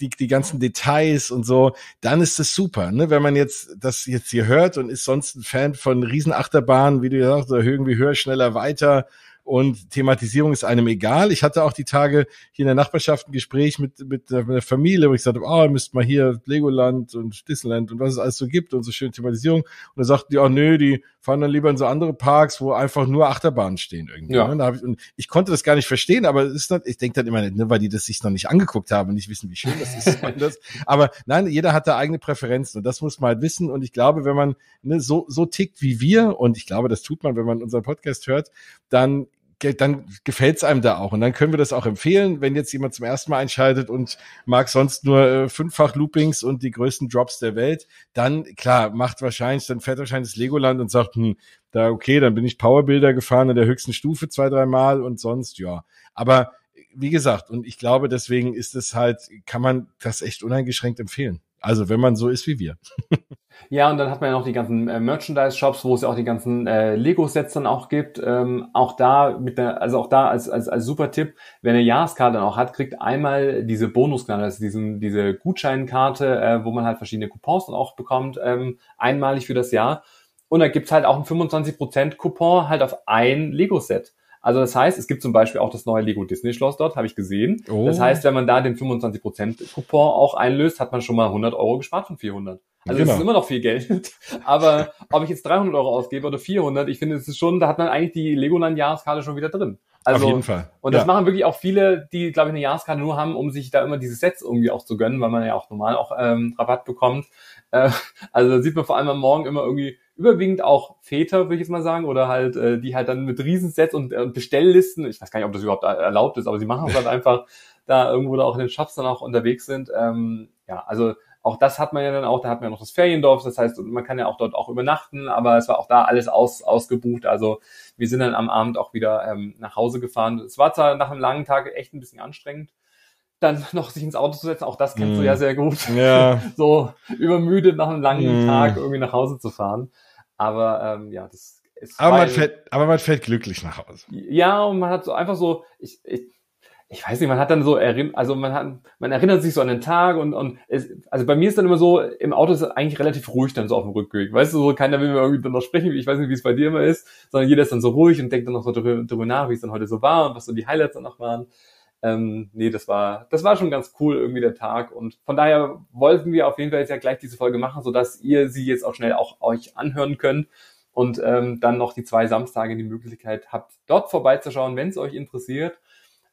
die, die ganzen Details und so, dann ist das super, ne? Wenn man jetzt das jetzt hier hört und ist sonst ein Fan von Riesenachterbahnen, wie du ja sagst, irgendwie höher, schneller, weiter. Und Thematisierung ist einem egal. Ich hatte auch die Tage hier in der Nachbarschaft ein Gespräch mit, mit, mit der Familie, wo ich sagte, oh, ihr müsst mal hier Legoland und Disneyland und was es alles so gibt und so schöne Thematisierung. Und da sagten die, oh nö, die fahren dann lieber in so andere Parks, wo einfach nur Achterbahnen stehen irgendwie. Ja. Und, da hab ich, und ich konnte das gar nicht verstehen, aber es ist dann, ich denke dann immer, ne, weil die das sich noch nicht angeguckt haben und nicht wissen, wie schön das ist. das. Aber nein, jeder hat da eigene Präferenzen und das muss man halt wissen. Und ich glaube, wenn man, ne, so, so tickt wie wir, und ich glaube, das tut man, wenn man unseren Podcast hört, dann dann gefällt es einem da auch. Und dann können wir das auch empfehlen, wenn jetzt jemand zum ersten Mal einschaltet und mag sonst nur äh, fünffach Loopings und die größten Drops der Welt, dann, klar, macht wahrscheinlich, dann fährt wahrscheinlich das Legoland und sagt, hm, da okay, dann bin ich Powerbuilder gefahren in der höchsten Stufe zwei, dreimal und sonst, ja. Aber wie gesagt, und ich glaube, deswegen ist es halt, kann man das echt uneingeschränkt empfehlen. Also wenn man so ist wie wir. Ja, und dann hat man ja noch die ganzen äh, Merchandise-Shops, wo es ja auch die ganzen äh, Lego-Sets dann auch gibt. Ähm, auch da mit der, also auch da als als als super Tipp, wenn ihr Jahreskarte dann auch hat, kriegt einmal diese Bonuskarte, also diesen diese Gutscheinkarte, äh, wo man halt verschiedene Coupons dann auch bekommt, ähm, einmalig für das Jahr. Und da gibt's halt auch einen fünfundzwanzig Prozent Coupon halt auf ein Lego-Set. Also das heißt, es gibt zum Beispiel auch das neue Lego-Disney-Schloss dort, habe ich gesehen. Oh. Das heißt, wenn man da den fünfundzwanzig Prozent Coupon auch einlöst, hat man schon mal hundert Euro gespart von vierhundert. Also genau. Das ist immer noch viel Geld. Aber ob ich jetzt dreihundert Euro ausgebe oder vierhundert, ich finde, es ist schon, da hat man eigentlich die Legoland-Jahreskarte schon wieder drin. Also, auf jeden Fall. Und das ja. machen wirklich auch viele, die, glaube ich, eine Jahreskarte nur haben, um sich da immer diese Sets irgendwie auch zu gönnen, weil man ja auch normal auch ähm, Rabatt bekommt. Äh, also da sieht man vor allem am Morgen immer irgendwie überwiegend auch Väter, würde ich jetzt mal sagen, oder halt, äh, die halt dann mit Riesensets und äh, Bestelllisten, ich weiß gar nicht, ob das überhaupt erlaubt ist, aber sie machen es halt einfach, da irgendwo da auch in den Shops dann auch unterwegs sind. Ähm, ja, also auch das hat man ja dann auch, da hat man ja noch das Feriendorf, das heißt, man kann ja auch dort auch übernachten, aber es war auch da alles aus, ausgebucht, also wir sind dann am Abend auch wieder ähm, nach Hause gefahren. Es war zwar nach einem langen Tag echt ein bisschen anstrengend, dann noch sich ins Auto zu setzen, auch das kennst mm. du ja sehr gut, ja. So übermüdet nach einem langen mm. Tag irgendwie nach Hause zu fahren, aber ähm, ja, das ist... Aber man, fährt, aber man fährt glücklich nach Hause. Ja, und man hat so einfach so, ich, ich, ich weiß nicht, man hat dann so, erinn, also man hat, man erinnert sich so an den Tag und, und es, also bei mir ist dann immer so, im Auto ist es eigentlich relativ ruhig dann so auf dem Rückweg, weißt du, so keiner will mir irgendwie dann noch sprechen, ich weiß nicht, wie es bei dir immer ist, sondern jeder ist dann so ruhig und denkt dann noch so darüber nach, wie es dann heute so war und was so die Highlights dann noch waren. Ähm, nee, das war, das war schon ganz cool irgendwie der Tag und von daher wollten wir auf jeden Fall jetzt ja gleich diese Folge machen, sodass ihr sie jetzt auch schnell auch euch anhören könnt und ähm, dann noch die zwei Samstage die Möglichkeit habt, dort vorbeizuschauen, wenn es euch interessiert.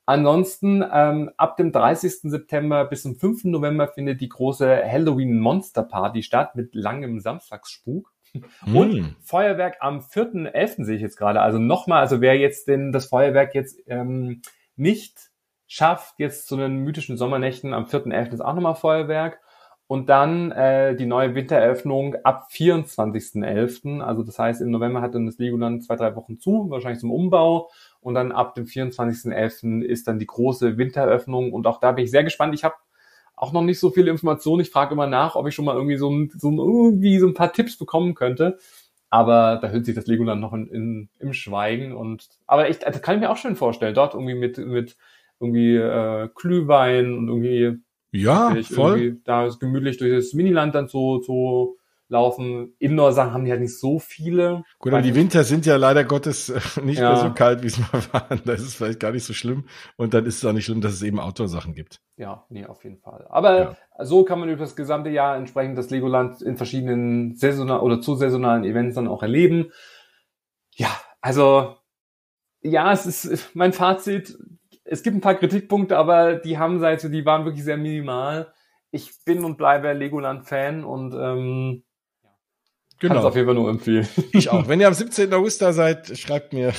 Ansonsten ähm, ab dem dreißigsten September bis zum fünften November findet die große Halloween Monster Party statt mit langem Samstagsspuk. Und mm. Feuerwerk am vierten elften sehe ich jetzt gerade, also nochmal, also wer jetzt den, das Feuerwerk jetzt ähm, nicht schafft, jetzt zu den mythischen Sommernächten, am vierten elften ist auch nochmal Feuerwerk Und dann äh, die neue Wintereröffnung ab vierundzwanzigsten elften Also das heißt, im November hat dann das Legoland zwei, drei Wochen zu, wahrscheinlich zum Umbau. Und dann ab dem vierundzwanzigsten elften ist dann die große Wintereröffnung. Und auch da bin ich sehr gespannt. Ich habe auch noch nicht so viele Informationen. Ich frage immer nach, ob ich schon mal irgendwie so, so, irgendwie so ein paar Tipps bekommen könnte. Aber da hört sich das Legoland noch in, in, im Schweigen. Und aber ich, das kann ich mir auch schön vorstellen. Dort irgendwie mit, mit irgendwie äh, Glühwein und irgendwie... Ja, voll. Da ist gemütlich durch das Miniland dann so, so laufen. Indoor-Sachen haben die halt nicht so viele. Gut, aber die Winter sind ja leider Gottes nicht ja. mehr so kalt, wie es mal war. Das ist vielleicht gar nicht so schlimm. Und dann ist es auch nicht schlimm, dass es eben Outdoor-Sachen gibt. Ja, nee, auf jeden Fall. Aber ja. so kann man über das gesamte Jahr entsprechend das Legoland in verschiedenen saisonalen oder zu saisonalen Events dann auch erleben. Ja, also, ja, es ist mein Fazit. Es gibt ein paar Kritikpunkte, aber die haben seit so, die waren wirklich sehr minimal. Ich bin und bleibe Legoland-Fan und ähm, genau. kann es auf jeden Fall nur empfehlen. Ich auch. Wenn ihr am siebzehnten August da seid, schreibt mir,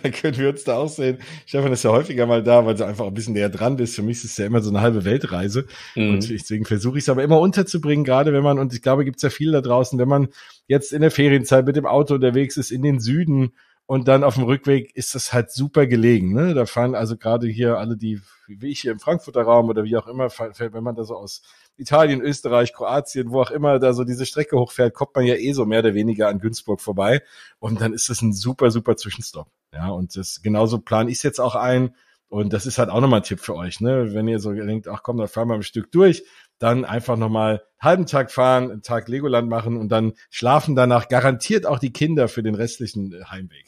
dann können wir uns da auch sehen. Stefan ist ja häufiger mal da, weil du einfach ein bisschen näher dran bist. Für mich ist es ja immer so eine halbe Weltreise mhm. und deswegen versuche ich es aber immer unterzubringen, gerade wenn man, und ich glaube, gibt es ja viel da draußen, wenn man jetzt in der Ferienzeit mit dem Auto unterwegs ist in den Süden, und dann auf dem Rückweg ist das halt super gelegen, ne? Da fahren also gerade hier alle, die, wie ich hier im Frankfurter Raum oder wie auch immer, wenn man da so aus Italien, Österreich, Kroatien, wo auch immer da so diese Strecke hochfährt, kommt man ja eh so mehr oder weniger an Günzburg vorbei. Und dann ist das ein super, super Zwischenstopp. Ja, und das, genauso plane ich es jetzt auch ein. Und das ist halt auch nochmal ein Tipp für euch, ne? Wenn ihr so denkt, ach komm, dann fahren wir ein Stück durch, dann einfach nochmal einen halben Tag fahren, einen Tag Legoland machen und dann schlafen danach garantiert auch die Kinder für den restlichen Heimweg.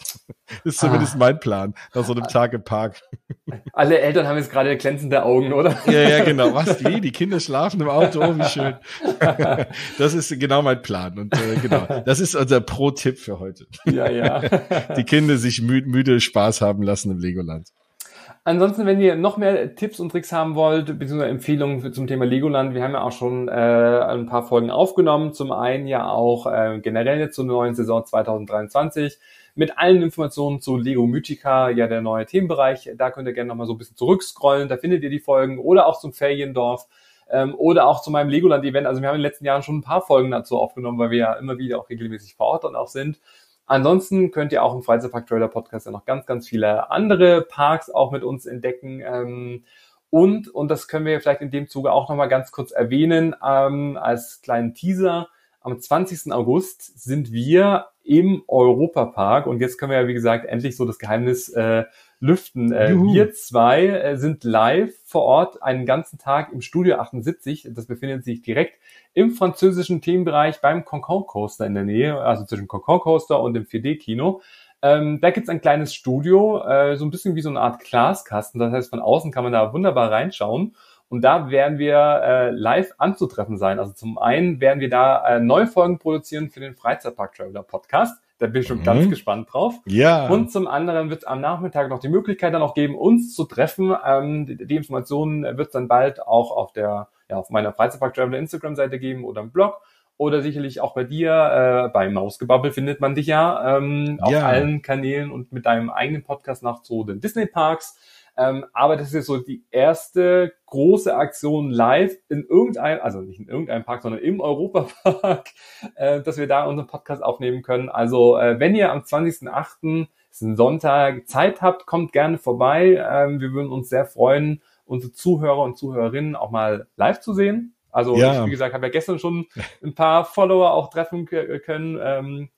Das ist zumindest ah. mein Plan, nach so einem Tag im Park. Alle Eltern haben jetzt gerade glänzende Augen, oder? Ja, ja, genau. Was, wie? Die Kinder schlafen im Auto? Oh, wie schön. Das ist genau mein Plan. Und äh, genau, das ist unser Pro-Tipp für heute. Ja, ja. Die Kinder sich mü- müde Spaß haben lassen im Legoland. Ansonsten, wenn ihr noch mehr Tipps und Tricks haben wollt, beziehungsweise Empfehlungen zum Thema Legoland, wir haben ja auch schon äh, ein paar Folgen aufgenommen. Zum einen ja auch äh, generell jetzt zur neuen Saison zwanzig dreiundzwanzig mit allen Informationen zu Lego Mythica, ja der neue Themenbereich. Da könnt ihr gerne nochmal so ein bisschen zurückscrollen, da findet ihr die Folgen oder auch zum Feriendorf ähm, oder auch zu meinem Legoland-Event. Also wir haben in den letzten Jahren schon ein paar Folgen dazu aufgenommen, weil wir ja immer wieder auch regelmäßig vor Ort dann auch sind. Ansonsten könnt ihr auch im Freizeitpark Traveller Podcast ja noch ganz, ganz viele andere Parks auch mit uns entdecken. Und, und das können wir vielleicht in dem Zuge auch nochmal ganz kurz erwähnen, als kleinen Teaser, am zwanzigsten August sind wir im Europapark. Und jetzt können wir ja, wie gesagt, endlich so das Geheimnis äh, lüften. Juhu. Wir zwei äh, sind live vor Ort einen ganzen Tag im Studio achtundsiebzig. Das befindet sich direkt im französischen Themenbereich beim Concorde Coaster in der Nähe, also zwischen Concorde Coaster und dem vier D Kino. Ähm, da gibt's ein kleines Studio, äh, so ein bisschen wie so eine Art Glaskasten. Das heißt, von außen kann man da wunderbar reinschauen. Und da werden wir äh, live anzutreffen sein. Also zum einen werden wir da äh, neue Folgen produzieren für den Freizeitpark Traveller Podcast. Da bin ich schon mhm. ganz gespannt drauf. Ja. Und zum anderen wird es am Nachmittag noch die Möglichkeit dann auch geben, uns zu treffen. Ähm, die, die Informationen wird es dann bald auch auf der, ja, auf meiner Freizeitpark Traveller Instagram-Seite geben oder im Blog. Oder sicherlich auch bei dir, äh, bei Mausgebabbel findet man dich ja, ähm, ja. auf allen Kanälen und mit deinem eigenen Podcast nach zu den Disney Parks. Ähm, aber das ist jetzt so die erste große Aktion live in irgendeinem, also nicht in irgendeinem Park, sondern im Europapark, äh, dass wir da unseren Podcast aufnehmen können. Also äh, wenn ihr am zwanzigsten achten, ist ein Sonntag, Zeit habt, kommt gerne vorbei. Ähm, wir würden uns sehr freuen, unsere Zuhörer und Zuhörerinnen auch mal live zu sehen. Also ja. ich, wie gesagt, habe ja gestern schon ein paar Follower auch treffen k- können. Ähm,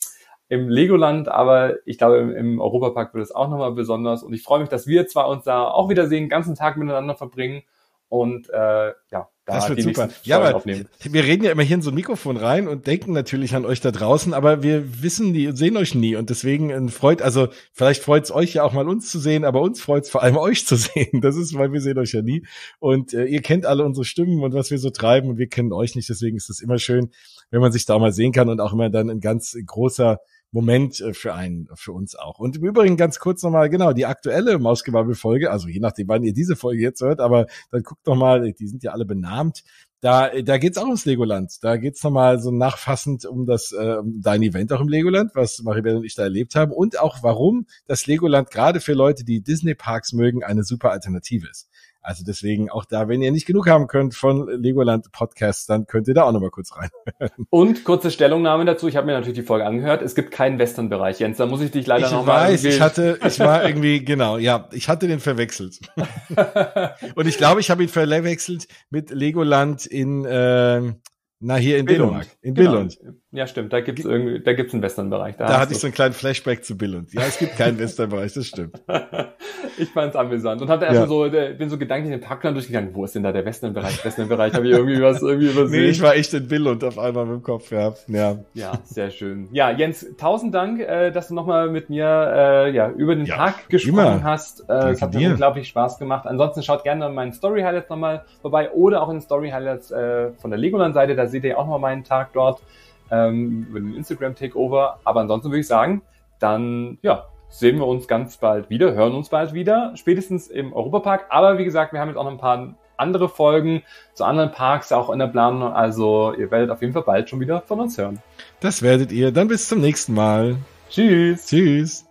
im Legoland, aber ich glaube, im, im Europapark wird es auch nochmal besonders und ich freue mich, dass wir zwar uns da auch wiedersehen, den ganzen Tag miteinander verbringen und äh, ja, da das wird super. Ja, aber aufnehmen. Wir reden ja immer hier in so ein Mikrofon rein und denken natürlich an euch da draußen, aber wir wissen nie und sehen euch nie und deswegen freut, also vielleicht freut es euch ja auch mal uns zu sehen, aber uns freut es vor allem euch zu sehen. Das ist, weil wir sehen euch ja nie und äh, ihr kennt alle unsere Stimmen und was wir so treiben und wir kennen euch nicht, deswegen ist das immer schön, wenn man sich da mal sehen kann und auch immer dann ein ganz großer Moment für einen, für uns auch. Und im Übrigen ganz kurz nochmal, genau, die aktuelle Mausgebabbel-Folge, also je nachdem, wann ihr diese Folge jetzt hört, aber dann guckt nochmal, die sind ja alle benannt. Da, da geht's auch ums Legoland. Da geht's nochmal so nachfassend um das, äh, dein Event auch im Legoland, was Maribel und ich da erlebt haben und auch warum das Legoland gerade für Leute, die Disney Parks mögen, eine super Alternative ist. Also deswegen auch da, wenn ihr nicht genug haben könnt von Legoland Podcasts, dann könnt ihr da auch nochmal kurz rein. Und kurze Stellungnahme dazu. Ich habe mir natürlich die Folge angehört. Es gibt keinen Western-Bereich, Jens. Da muss ich dich leider nochmal... Ich noch weiß, mal ich hatte, ich war irgendwie, genau, ja, ich hatte den verwechselt. Und ich glaube, ich habe ihn verwechselt mit Legoland in, äh, na hier in Billund. In Billund. Genau. Ja, stimmt. Da gibt's irgendwie, da gibt's einen Western-Bereich. Da, da hatte du's. ich so einen kleinen Flashback zu Billund. Ja, es gibt keinen Western-Bereich. Das stimmt. Ich fand's amüsant und hatte erst ja. so, bin so gedanklich in den Parkplan durchgegangen. Wo ist denn da der Western-Bereich? Western-Bereich habe ich irgendwie was irgendwie übersehen. Nee, ich war echt in Billund auf einmal mit dem Kopf. Ja, ja. Ja, sehr schön. Ja, Jens, tausend Dank, äh, dass du nochmal mit mir äh, ja über den ja, Tag gesprochen immer. hast. Äh, es hat mir unglaublich Spaß gemacht. Ansonsten schaut gerne an meinen Story-Highlights nochmal vorbei oder auch in den Story-Highlights äh, von der Legoland-Seite. Da seht ihr auch nochmal meinen Tag dort ähm, über den Instagram-Takeover. Aber ansonsten würde ich sagen, dann ja, sehen wir uns ganz bald wieder, hören uns bald wieder, spätestens im Europapark. Aber wie gesagt, wir haben jetzt auch noch ein paar andere Folgen zu anderen Parks auch in der Planung. Also ihr werdet auf jeden Fall bald schon wieder von uns hören. Das werdet ihr. Dann bis zum nächsten Mal. Tschüss. Tschüss.